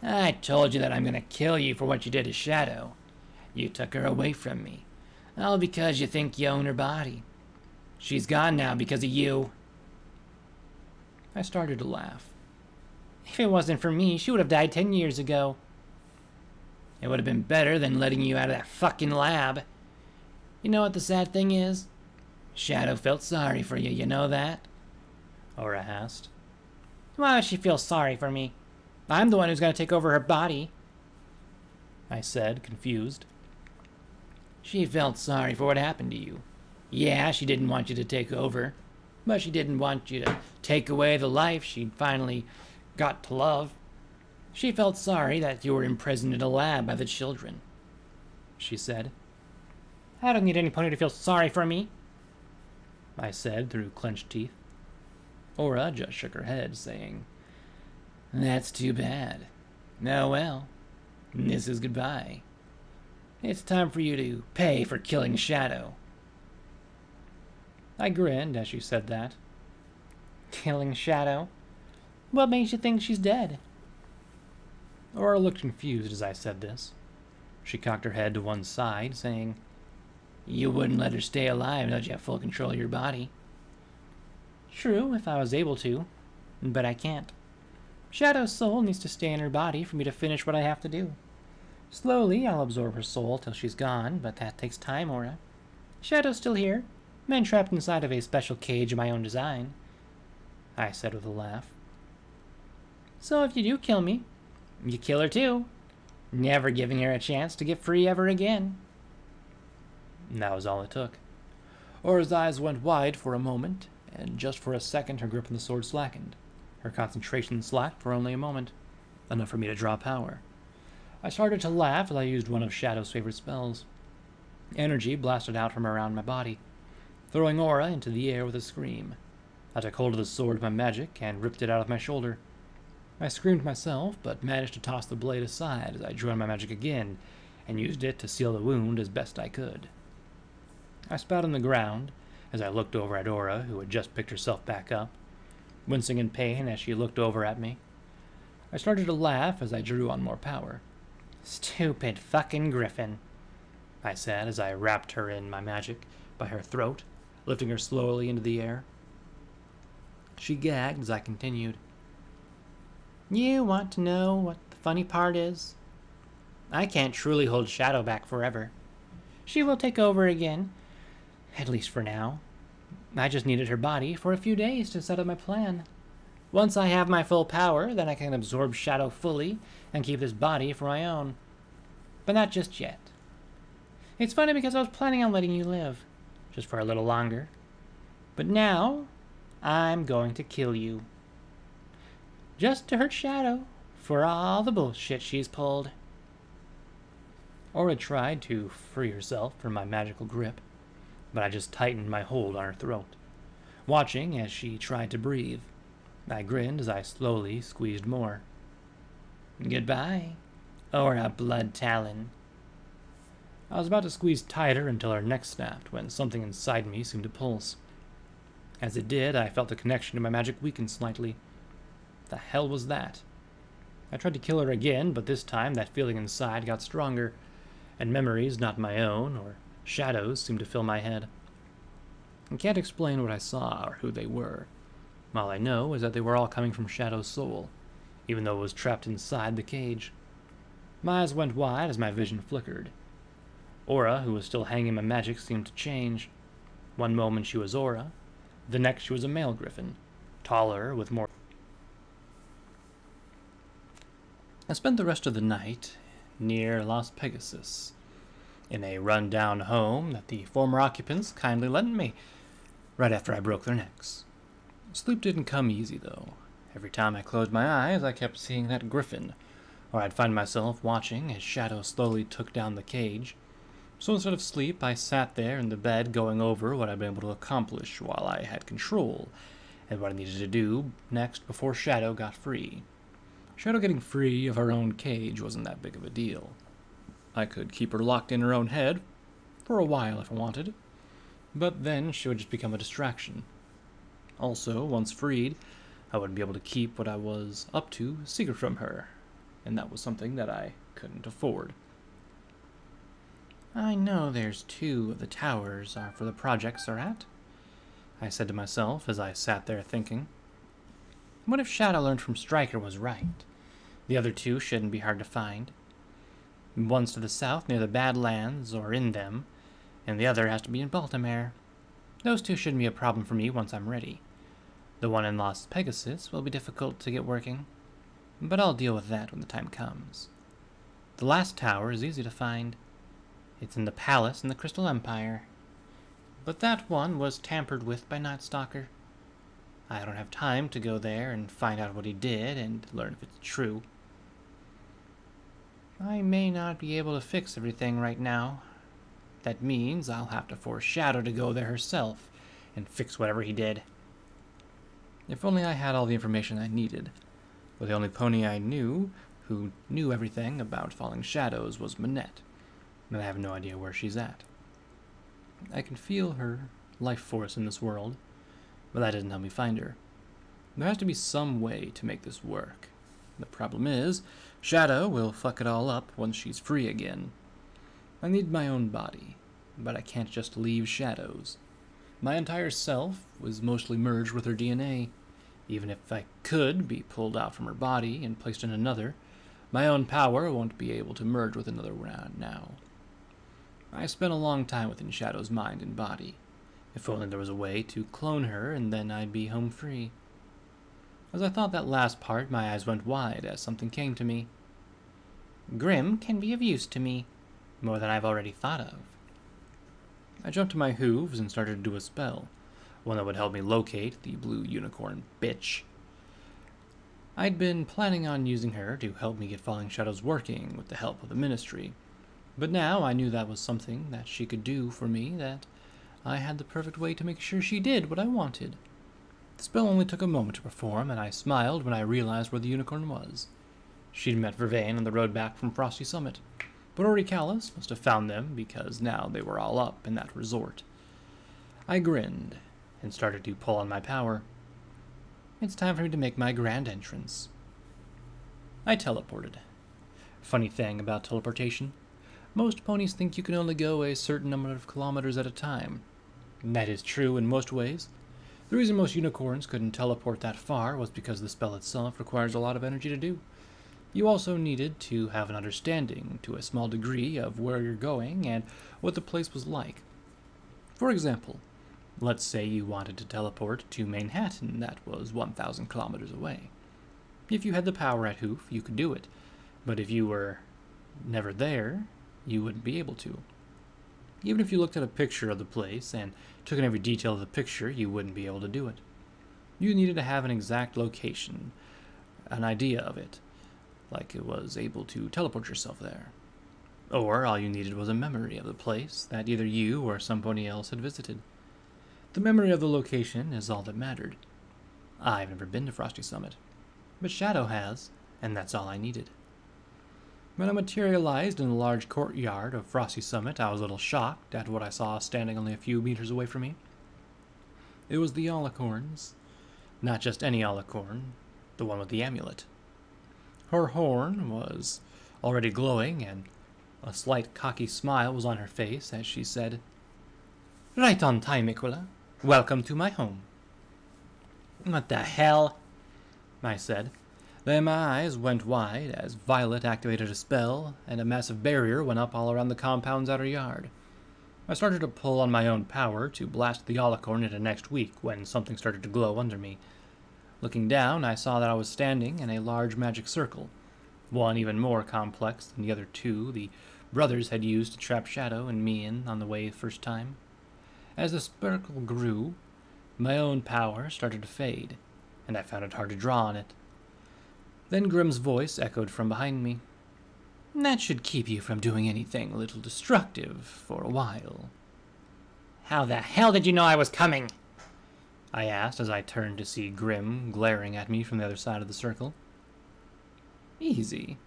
"I told you that I'm going to kill you for what you did to Shadow. You took her away from me, all because you think you own her body. She's gone now because of you." I started to laugh. "If it wasn't for me, she would have died 10 years ago." "It would have been better than letting you out of that fucking lab. You know what the sad thing is? Shadow felt sorry for you, you know that?" Aura asked. "Why would she feel sorry for me? I'm the one who's going to take over her body," I said, confused. "She felt sorry for what happened to you. Yeah, she didn't want you to take over, but she didn't want you to take away the life she finally got to love. She felt sorry that you were imprisoned in a lab by the children," she said. "I don't need any pony to feel sorry for me," I said through clenched teeth. Aura just shook her head, saying, "That's too bad. Oh well, this is goodbye. It's time for you to pay for killing Shadow." I grinned as she said that. "Killing Shadow? What makes you think she's dead?" Aura looked confused as I said this. She cocked her head to one side, saying, "You wouldn't let her stay alive unless you have full control of your body." "True, if I was able to, but I can't. Shadow's soul needs to stay in her body for me to finish what I have to do. Slowly, I'll absorb her soul till she's gone, but that takes time, Aura. Shadow's still here, man trapped inside of a special cage of my own design," I said with a laugh. "So if you do kill me, you kill her too, never giving her a chance to get free ever again." And that was all it took. Aura's eyes went wide for a moment, and just for a second her grip on the sword slackened. Her concentration slacked for only a moment, enough for me to draw power. I started to laugh as I used one of Shadow's favorite spells. Energy blasted out from around my body, throwing Aura into the air with a scream. I took hold of the sword with my magic and ripped it out of my shoulder. I screamed myself, but managed to toss the blade aside as I drew on my magic again, and used it to seal the wound as best I could. I spat on the ground as I looked over at Aura, who had just picked herself back up, wincing in pain as she looked over at me. I started to laugh as I drew on more power. "Stupid fucking griffin," I said as I wrapped her in my magic by her throat, lifting her slowly into the air. She gagged as I continued. "You want to know what the funny part is? I can't truly hold Shadow back forever. She will take over again, at least for now. I just needed her body for a few days to set up my plan. Once I have my full power, then I can absorb Shadow fully and keep this body for my own. But not just yet. It's funny because I was planning on letting you live, just for a little longer. But now, I'm going to kill you. Just to hurt Shadow for all the bullshit she's pulled." Aura tried to free herself from my magical grip, but I just tightened my hold on her throat, watching as she tried to breathe. I grinned as I slowly squeezed more. "Goodbye, Aura Blood Talon." I was about to squeeze tighter until her neck snapped when something inside me seemed to pulse. As it did, I felt the connection to my magic weaken slightly. The hell was that? I tried to kill her again, but this time that feeling inside got stronger, and memories not my own or Shadows seemed to fill my head. I can't explain what I saw or who they were. All I know is that they were all coming from Shadow's soul, even though it was trapped inside the cage. My eyes went wide as my vision flickered. Aura, who was still hanging my magic, seemed to change. One moment she was Aura, the next she was a male griffin, taller, with more... I spent the rest of the night near Las Pegasus, in a run-down home that the former occupants kindly lent me, right after I broke their necks. Sleep didn't come easy, though. Every time I closed my eyes, I kept seeing that griffin, or I'd find myself watching as Shadow slowly took down the cage. So instead of sleep, I sat there in the bed going over what I'd been able to accomplish while I had control, and what I needed to do next before Shadow got free. Shadow getting free of her own cage wasn't that big of a deal. I could keep her locked in her own head for a while if I wanted, but then she would just become a distraction. Also, once freed, I wouldn't be able to keep what I was up to secret from her, and that was something that I couldn't afford. I know there's two of the towers are for the projects they're at, I said to myself as I sat there thinking. What if Shadow learned from Stryker was right? The other two shouldn't be hard to find. One's to the south near the Badlands, or in them, and the other has to be in Baltimore. Those two shouldn't be a problem for me once I'm ready. The one in Las Pegasus will be difficult to get working, but I'll deal with that when the time comes. The last tower is easy to find. It's in the palace in the Crystal Empire. But that one was tampered with by Nightstalker. I don't have time to go there and find out what he did and learn if it's true. I may not be able to fix everything right now. That means I'll have to force Shadow to go there herself and fix whatever he did. If only I had all the information I needed. But the only pony I knew who knew everything about Falling Shadows was Minette, and I have no idea where she's at. I can feel her life force in this world, but that doesn't help me find her. There has to be some way to make this work. The problem is, Shadow will fuck it all up once she's free again. I need my own body, but I can't just leave Shadow's. My entire self was mostly merged with her DNA. Even if I could be pulled out from her body and placed in another, my own power won't be able to merge with another round now. I spent a long time within Shadow's mind and body. If only there was a way to clone her, and then I'd be home free. As I thought that last part, my eyes went wide as something came to me. Grim can be of use to me, more than I've already thought of. I jumped to my hooves and started to do a spell, one that would help me locate the blue unicorn bitch. I'd been planning on using her to help me get Falling Shadows working with the help of the Ministry, but now I knew that was something that she could do for me, that I had the perfect way to make sure she did what I wanted. The spell only took a moment to perform, and I smiled when I realized where the unicorn was. She'd met Vervaine on the road back from Frosty Summit, but Orichalcos must have found them because now they were all up in that resort. I grinned and started to pull on my power. It's time for me to make my grand entrance. I teleported. Funny thing about teleportation. Most ponies think you can only go a certain number of kilometers at a time. And that is true in most ways. The reason most unicorns couldn't teleport that far was because the spell itself requires a lot of energy to do. You also needed to have an understanding to a small degree of where you're going and what the place was like. For example, let's say you wanted to teleport to Manhattan that was 1,000 kilometers away. If you had the power at hoof, you could do it, but if you were never there, you wouldn't be able to. Even if you looked at a picture of the place and took in every detail of the picture, you wouldn't be able to do it. You needed to have an exact location, an idea of it, like it was able to teleport yourself there. Or all you needed was a memory of the place that either you or somebody else had visited. The memory of the location is all that mattered. I've never been to Frosty Summit, but Shadow has, and that's all I needed. When I materialized in the large courtyard of Frosty Summit, I was a little shocked at what I saw standing only a few meters away from me. It was the Alicorns. Not just any Alicorn, the one with the amulet. Her horn was already glowing, and a slight cocky smile was on her face as she said, "Right on time, Aquila. Welcome to my home." "What the hell?" I said. Then my eyes went wide as Violet activated a spell, and a massive barrier went up all around the compound's outer yard. I started to pull on my own power to blast the Alicorn into next week when something started to glow under me. Looking down, I saw that I was standing in a large magic circle, one even more complex than the other two the brothers had used to trap Shadow and me in on the way first time. As the circle grew, my own power started to fade, and I found it hard to draw on it. Then Grimm's voice echoed from behind me. That should keep you from doing anything a little destructive for a while. How the hell did you know I was coming? I asked as I turned to see Grimm glaring at me from the other side of the circle. Easy.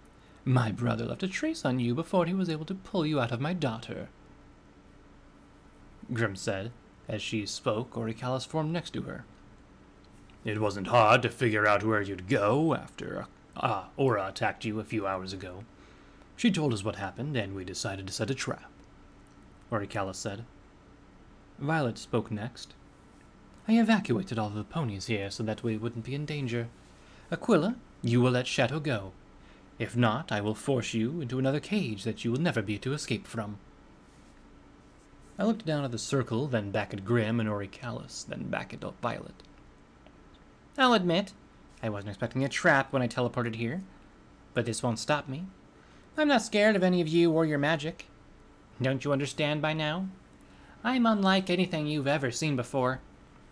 My brother left a trace on you before he was able to pull you out of my daughter, Grimm said. As she spoke, Orichalcos formed next to her. It wasn't hard to figure out where you'd go after Aura attacked you a few hours ago. She told us what happened, and we decided to set a trap, Orichalcos said. Violet spoke next. I evacuated all the ponies here so that we wouldn't be in danger. Aquila, you will let Shadow go. If not, I will force you into another cage that you will never be to escape from. I looked down at the circle, then back at Grimm and Orichalcos, then back at Violet. I'll admit, I wasn't expecting a trap when I teleported here, but this won't stop me. I'm not scared of any of you or your magic. Don't you understand by now? I'm unlike anything you've ever seen before.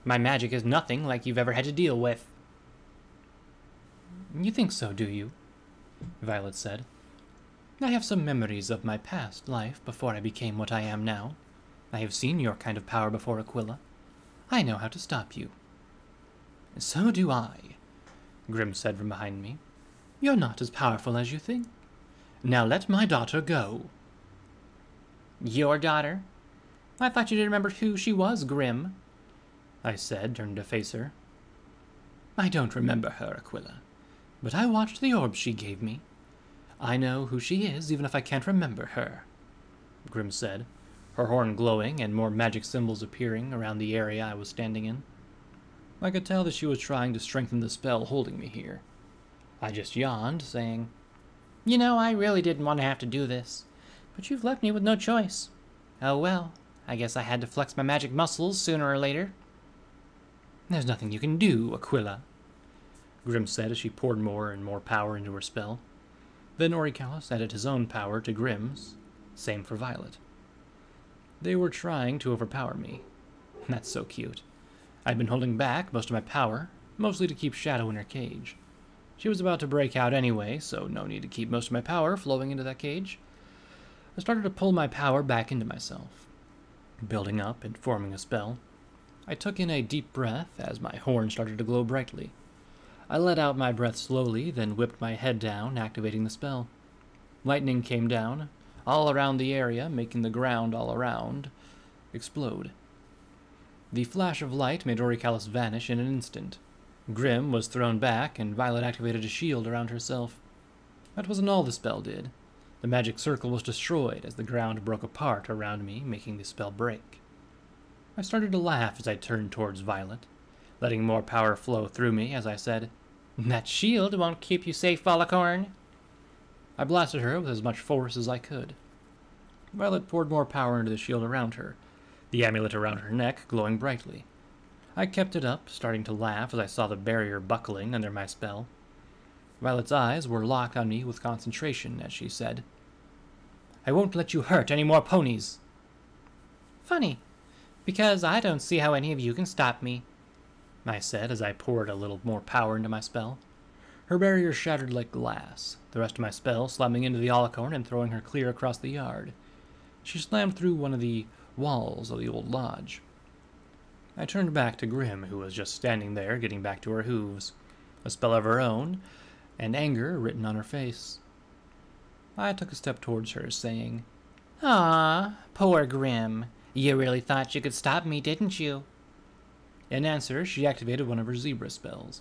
My magic is nothing like you've ever had to deal with. You think so, do you? Violet said. I have some memories of my past life before I became what I am now. I have seen your kind of power before, Aquila. I know how to stop you. So do I, Grimm said from behind me. You're not as powerful as you think. Now let my daughter go. Your daughter? I thought you didn't remember who she was, Grimm, I said, turning to face her. I don't remember her, Aquila, but I watched the orb she gave me. I know who she is, even if I can't remember her, Grimm said, her horn glowing and more magic symbols appearing around the area I was standing in. I could tell that she was trying to strengthen the spell holding me here. I just yawned, saying, You know, I really didn't want to have to do this, but you've left me with no choice. Oh well, I guess I had to flex my magic muscles sooner or later. There's nothing you can do, Aquila, Grimm said as she poured more and more power into her spell. Then Orichalcos added his own power to Grimm's, same for Violet. They were trying to overpower me. That's so cute. I'd been holding back most of my power, mostly to keep Shadow in her cage. She was about to break out anyway, so no need to keep most of my power flowing into that cage. I started to pull my power back into myself, building up and forming a spell. I took in a deep breath as my horn started to glow brightly. I let out my breath slowly, then whipped my head down, activating the spell. Lightning came down, all around the area, making the ground all around explode. The flash of light made Orichalcos vanish in an instant. Grimm was thrown back, and Violet activated a shield around herself. That wasn't all the spell did. The magic circle was destroyed as the ground broke apart around me, making the spell break. I started to laugh as I turned towards Violet, letting more power flow through me as I said, That shield won't keep you safe, Alicorn. I blasted her with as much force as I could. Violet poured more power into the shield around her, the amulet around her neck glowing brightly. I kept it up, starting to laugh as I saw the barrier buckling under my spell. Violet's eyes were locked on me with concentration as she said, I won't let you hurt any more ponies. Funny. Because I don't see how any of you can stop me, I said as I poured a little more power into my spell. Her barrier shattered like glass, the rest of my spell slamming into the Alicorn and throwing her clear across the yard. She slammed through one of the walls of the old lodge. I turned back to Grimm, who was just standing there getting back to her hooves, a spell of her own, and anger written on her face. I took a step towards her, saying, Ah, poor Grimm. You really thought you could stop me, didn't you? In answer, she activated one of her zebra spells,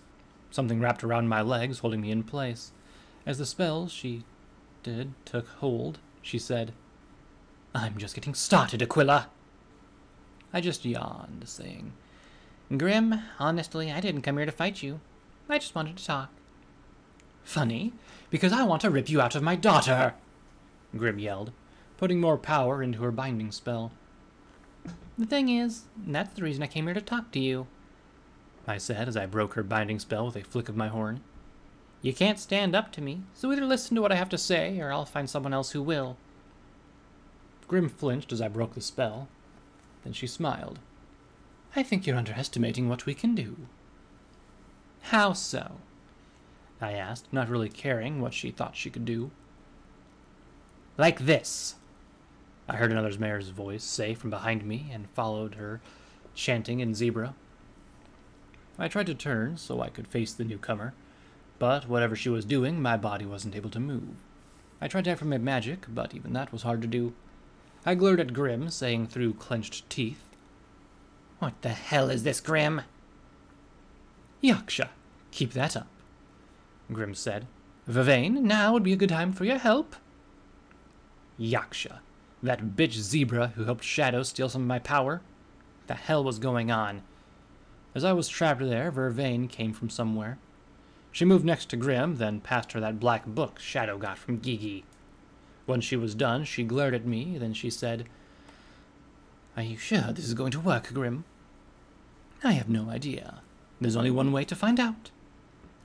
something wrapped around my legs, holding me in place. As the spell she did took hold, she said, I'm just getting started, Aquila. I just yawned, saying, Grimm, honestly, I didn't come here to fight you. I just wanted to talk. Funny, because I want to rip you out of my daughter, Grimm yelled, putting more power into her binding spell. The thing is, that's the reason I came here to talk to you, I said as I broke her binding spell with a flick of my horn. You can't stand up to me, so either listen to what I have to say, or I'll find someone else who will. Grim flinched as I broke the spell. Then she smiled. I think you're underestimating what we can do. How so? I asked, not really caring what she thought she could do. Like this, I heard another mayor's voice say from behind me and followed her, chanting in Zebra. I tried to turn so I could face the newcomer, but whatever she was doing, my body wasn't able to move. I tried to affirmate magic, but even that was hard to do. I glared at Grim, saying through clenched teeth, What the hell is this, Grim? Yaksha, keep that up, Grim said. Vervaine, now would be a good time for your help. Yaksha, that bitch Zebra who helped Shadow steal some of my power. The hell was going on? As I was trapped there, Vervaine came from somewhere. She moved next to Grim, then passed her that black book Shadow got from Gigi. When she was done, she glared at me, then she said, Are you sure this is going to work, Grim? I have no idea. There's only one way to find out,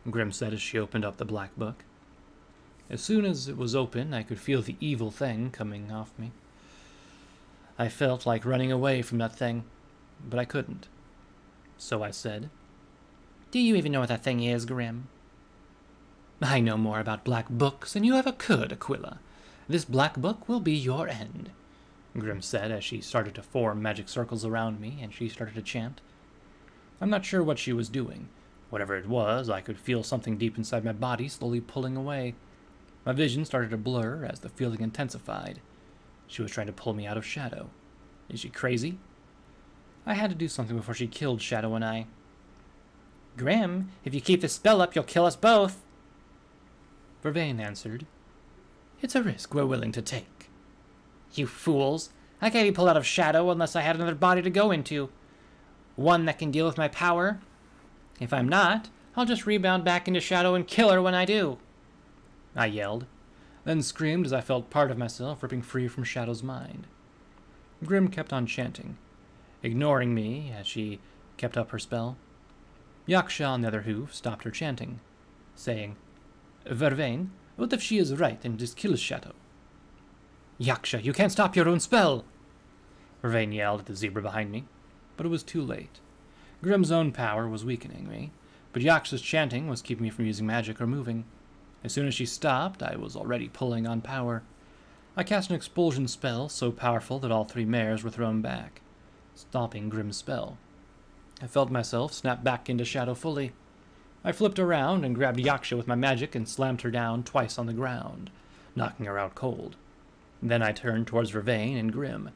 Grim said as she opened up the black book. As soon as it was open, I could feel the evil thing coming off me. I felt like running away from that thing, but I couldn't. So I said, Do you even know what that thing is, Grim? I know more about black books than you ever could, Aquila. This black book will be your end, Grim said as she started to form magic circles around me and she started to chant. I'm not sure what she was doing. Whatever it was, I could feel something deep inside my body slowly pulling away. My vision started to blur as the feeling intensified. She was trying to pull me out of Shadow. Is she crazy? I had to do something before she killed Shadow and I. Grim, if you keep this spell up, you'll kill us both. Vervaine answered. It's a risk we're willing to take. You fools! I can't be pulled out of Shadow unless I had another body to go into. One that can deal with my power. If I'm not, I'll just rebound back into Shadow and kill her when I do, I yelled, then screamed as I felt part of myself ripping free from Shadow's mind. Grim kept on chanting, ignoring me as she kept up her spell. Yaksha, on the other hoof, stopped her chanting, saying, Vervaine, what if she is right and just kills Shadow? Yaksha, you can't stop your own spell! Vervaine yelled at the zebra behind me, but it was too late. Grim's own power was weakening me, but Yaksha's chanting was keeping me from using magic or moving. As soon as she stopped, I was already pulling on power. I cast an expulsion spell so powerful that all three mares were thrown back, stopping Grim's spell. I felt myself snap back into Shadow fully. I flipped around and grabbed Yaksha with my magic and slammed her down twice on the ground, knocking her out cold. Then I turned towards Vervaine and Grim,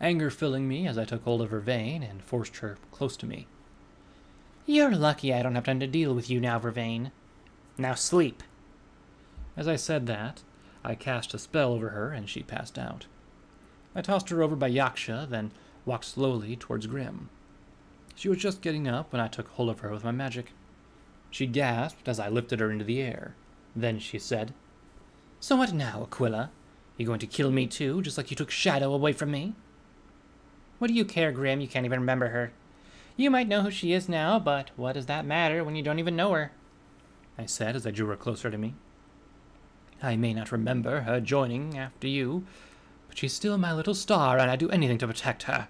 anger filling me as I took hold of Vervaine and forced her close to me. You're lucky I don't have time to deal with you now, Vervaine. Now sleep. As I said that, I cast a spell over her and she passed out. I tossed her over by Yaksha, then walked slowly towards Grim. She was just getting up when I took hold of her with my magic. She gasped as I lifted her into the air. Then she said, So what now, Aquila? You going to kill me too, just like you took Shadow away from me? What do you care, Grim? You can't even remember her. You might know who she is now, but what does that matter when you don't even know her? I said as I drew her closer to me. I may not remember her joining after you, but she's still my little star and I'd do anything to protect her,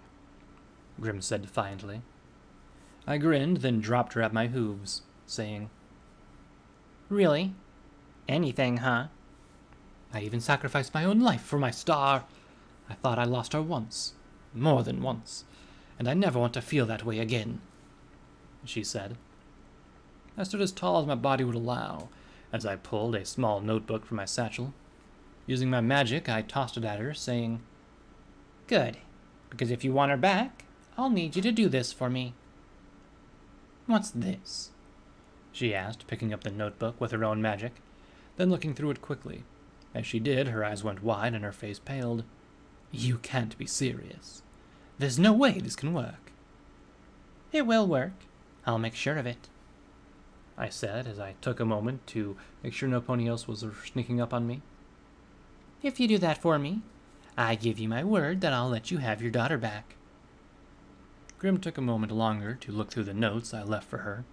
Grim said defiantly. I grinned, then dropped her at my hooves, saying, Really? Anything, huh? I even sacrificed my own life for my star. I thought I lost her once, more than once, and I never want to feel that way again, she said. I stood as tall as my body would allow, as I pulled a small notebook from my satchel. Using my magic, I tossed it at her, saying, Good, because if you want her back, I'll need you to do this for me. What's this? She asked, picking up the notebook with her own magic, then looking through it quickly. As she did, her eyes went wide and her face paled. You can't be serious. There's no way this can work. It will work. I'll make sure of it, I said as I took a moment to make sure no pony else was sneaking up on me. If you do that for me, I give you my word that I'll let you have your daughter back. Grim took a moment longer to look through the notes I left for her.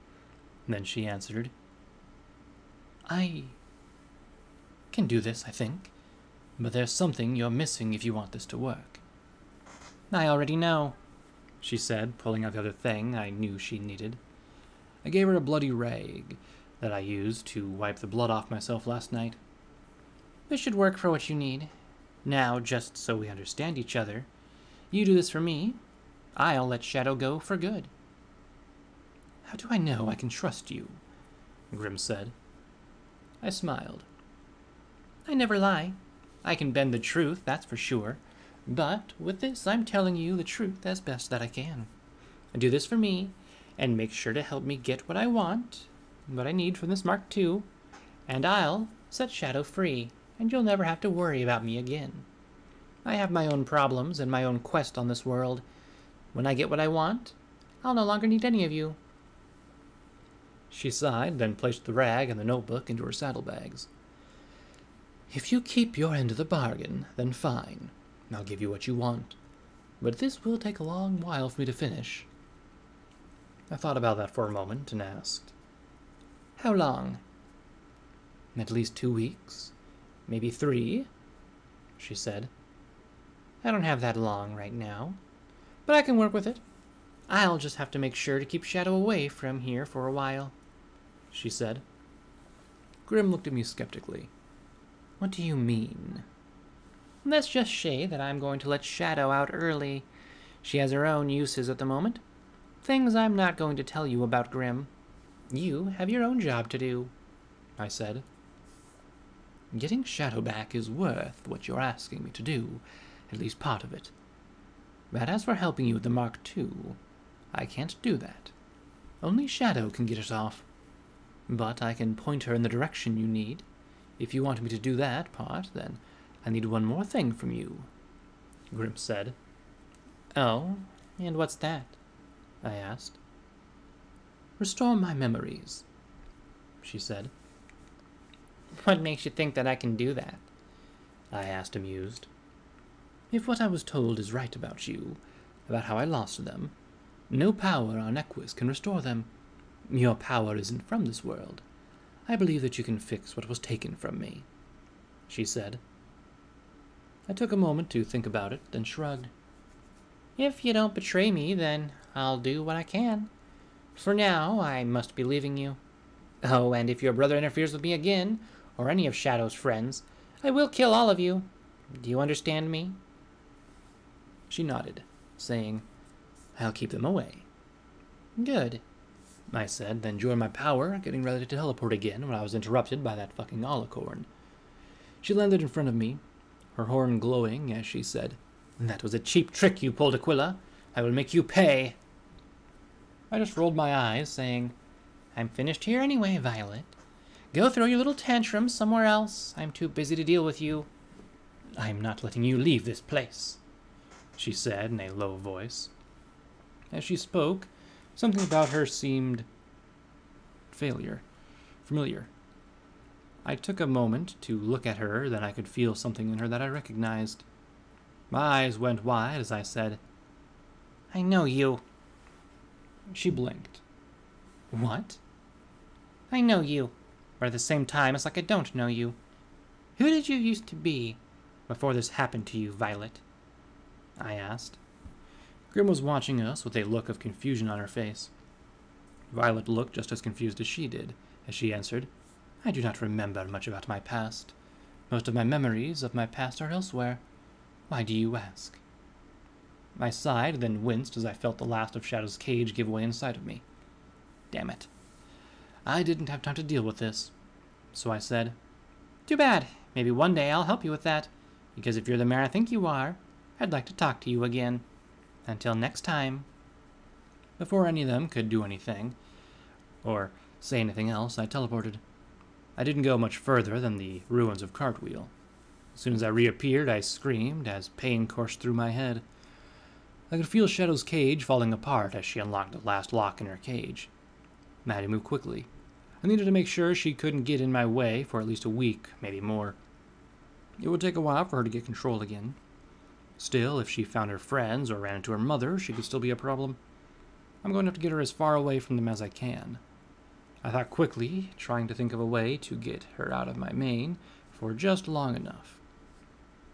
Then she answered, I can do this, I think, but there's something you're missing if you want this to work. I already know, she said, pulling out the other thing I knew she needed. I gave her a bloody rag that I used to wipe the blood off myself last night. This should work for what you need. Now, just so we understand each other, you do this for me, I'll let Shadow go for good. How do I know I can trust you? Grim said. I smiled. I never lie. I can bend the truth, that's for sure. But with this, I'm telling you the truth as best that I can. Do this for me, and make sure to help me get what I want, what I need from this Mark II, and I'll set Shadow free, and you'll never have to worry about me again. I have my own problems and my own quest on this world. When I get what I want, I'll no longer need any of you. She sighed, then placed the rag and the notebook into her saddlebags. If you keep your end of the bargain, then fine. I'll give you what you want. But this will take a long while for me to finish. I thought about that for a moment and asked, How long? At least 2 weeks. Maybe 3, she said. I don't have that long right now, but I can work with it. I'll just have to make sure to keep Shadow away from here for a while, she said. Grim looked at me skeptically. What do you mean? Let's just say that I'm going to let Shadow out early. She has her own uses at the moment. Things I'm not going to tell you about, Grim. You have your own job to do, I said. Getting Shadow back is worth what you're asking me to do, at least part of it. But as for helping you with the Mark II, I can't do that. Only Shadow can get it off. But I can point her in the direction you need. If you want me to do that part, then I need one more thing from you, Grim said. Oh, and what's that? I asked. Restore my memories, she said. What makes you think that I can do that? I asked, amused. If what I was told is right about you, about how I lost them, no power on Equus can restore them. Your power isn't from this world. I believe that you can fix what was taken from me, she said. I took a moment to think about it, then shrugged. If you don't betray me, then I'll do what I can. For now, I must be leaving you. Oh, and if your brother interferes with me again, or any of Shadow's friends, I will kill all of you. Do you understand me? She nodded, saying, I'll keep them away. Good, I said, then drew in my power, getting ready to teleport again when I was interrupted by that fucking Alicorn. She landed in front of me, her horn glowing as she said, That was a cheap trick you pulled, Aquila. I will make you pay. I just rolled my eyes, saying, I'm finished here anyway, Violet. Go throw your little tantrum somewhere else. I'm too busy to deal with you. I'm not letting you leave this place, she said in a low voice. As she spoke, something about her seemed familiar. I took a moment to look at her, then I could feel something in her that I recognized. My eyes went wide as I said, I know you. She blinked. What? I know you, but at the same time it's like I don't know you. Who did you used to be before this happened to you, Violet? I asked. Grim was watching us with a look of confusion on her face. Violet looked just as confused as she did, as she answered, I do not remember much about my past. Most of my memories of my past are elsewhere. Why do you ask? I sighed, then winced as I felt the last of Shadow's cage give way inside of me. Damn it. I didn't have time to deal with this. So I said, Too bad. Maybe one day I'll help you with that. Because if you're the man I think you are, I'd like to talk to you again. Until next time. Before any of them could do anything, or say anything else, I teleported. I didn't go much further than the ruins of Cartwheel. As soon as I reappeared, I screamed as pain coursed through my head. I could feel Shadow's cage falling apart as she unlocked the last lock in her cage. I had to move quickly. I needed to make sure she couldn't get in my way for at least a week, maybe more. It would take a while for her to get control again. Still, if she found her friends or ran into her mother, she could still be a problem. I'm going to have to get her as far away from them as I can. I thought quickly, trying to think of a way to get her out of my mane for just long enough.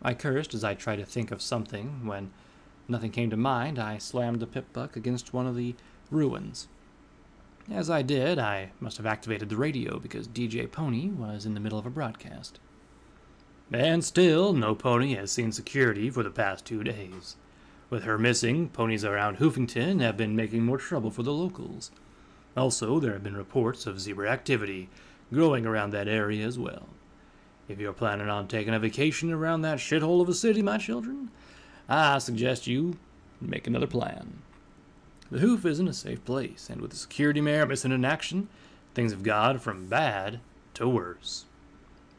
I cursed as I tried to think of something. When nothing came to mind, I slammed the Pip-Buck against one of the ruins. As I did, I must have activated the radio because DJ Pony was in the middle of a broadcast. And still, no pony has seen security for the past 2 days. With her missing, ponies around Hoofington have been making more trouble for the locals. Also, there have been reports of zebra activity growing around that area as well. If you're planning on taking a vacation around that shithole of a city, my children, I suggest you make another plan. The Hoof isn't a safe place, and with the security mayor missing in action, things have gone from bad to worse.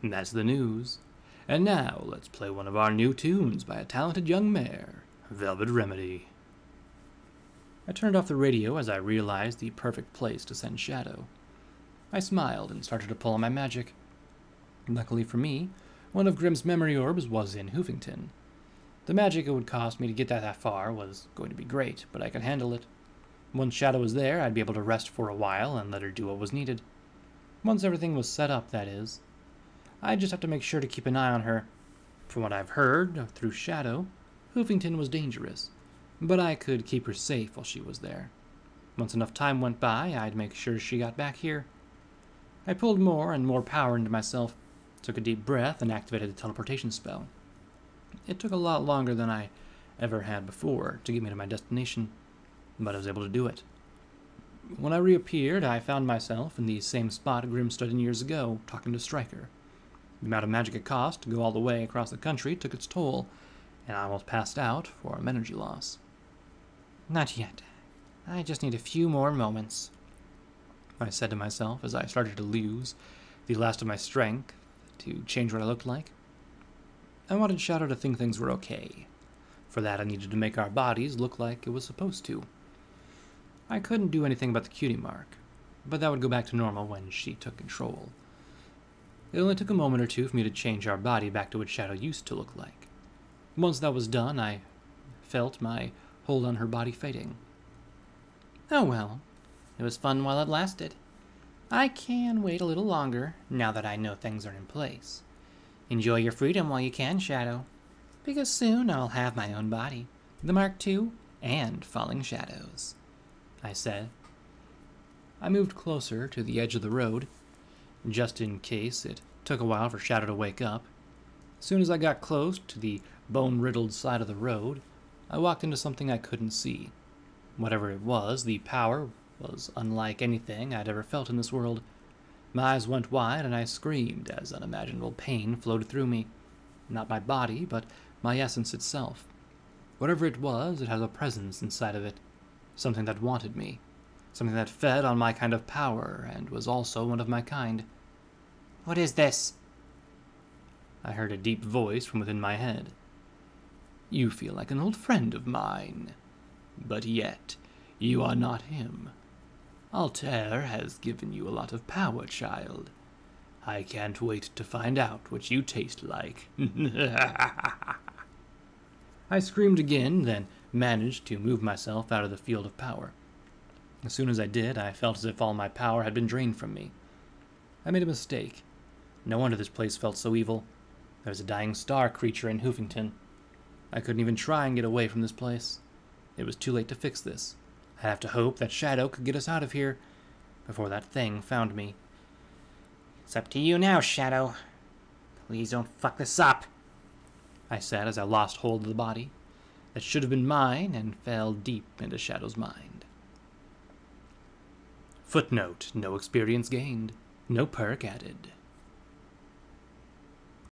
And that's the news. And now, let's play one of our new tunes by a talented young mare, Velvet Remedy. I turned off the radio as I realized the perfect place to send Shadow. I smiled and started to pull on my magic. Luckily for me, one of Grimm's memory orbs was in Hoofington. The magic it would cost me to get that far was going to be great, but I could handle it. Once Shadow was there, I'd be able to rest for a while and let her do what was needed. Once everything was set up, that is. I'd just have to make sure to keep an eye on her. From what I've heard, through Shadow, Hoofington was dangerous, but I could keep her safe while she was there. Once enough time went by, I'd make sure she got back here. I pulled more and more power into myself, took a deep breath, and activated the teleportation spell. It took a lot longer than I ever had before to get me to my destination, but I was able to do it. When I reappeared, I found myself in the same spot Grimm stood in years ago, talking to Stryker. The amount of magic it cost to go all the way across the country took its toll, and I almost passed out from energy loss. Not yet. I just need a few more moments, I said to myself as I started to lose the last of my strength to change what I looked like. I wanted Shadow to think things were okay. For that, I needed to make our bodies look like it was supposed to. I couldn't do anything about the cutie mark, but that would go back to normal when she took control. It only took a moment or two for me to change our body back to what Shadow used to look like. Once that was done, I felt my hold on her body fading. Oh well, it was fun while it lasted. I can wait a little longer, now that I know things are in place. Enjoy your freedom while you can, Shadow, because soon I'll have my own body, the Mark II, and Falling Shadows, I said. I moved closer to the edge of the road, just in case it took a while for Shadow to wake up. As soon as I got close to the bone-riddled side of the road, I walked into something I couldn't see. Whatever it was, the power was unlike anything I'd ever felt in this world. My eyes went wide, and I screamed as unimaginable pain flowed through me. Not my body, but my essence itself. Whatever it was, it had a presence inside of it. Something that wanted me. Something that fed on my kind of power, and was also one of my kind. What is this? I heard a deep voice from within my head. You feel like an old friend of mine. But yet, you are not him. Altair has given you a lot of power, child. I can't wait to find out what you taste like. I screamed again, then managed to move myself out of the field of power. As soon as I did, I felt as if all my power had been drained from me. I made a mistake. No wonder this place felt so evil. There was a dying star creature in Hoofington. I couldn't even try and get away from this place. It was too late to fix this. I'd have to hope that Shadow could get us out of here before that thing found me. It's up to you now, Shadow. Please don't fuck this up, I said as I lost hold of the body that should have been mine and fell deep into Shadow's mind. Footnote: no experience gained, no perk added.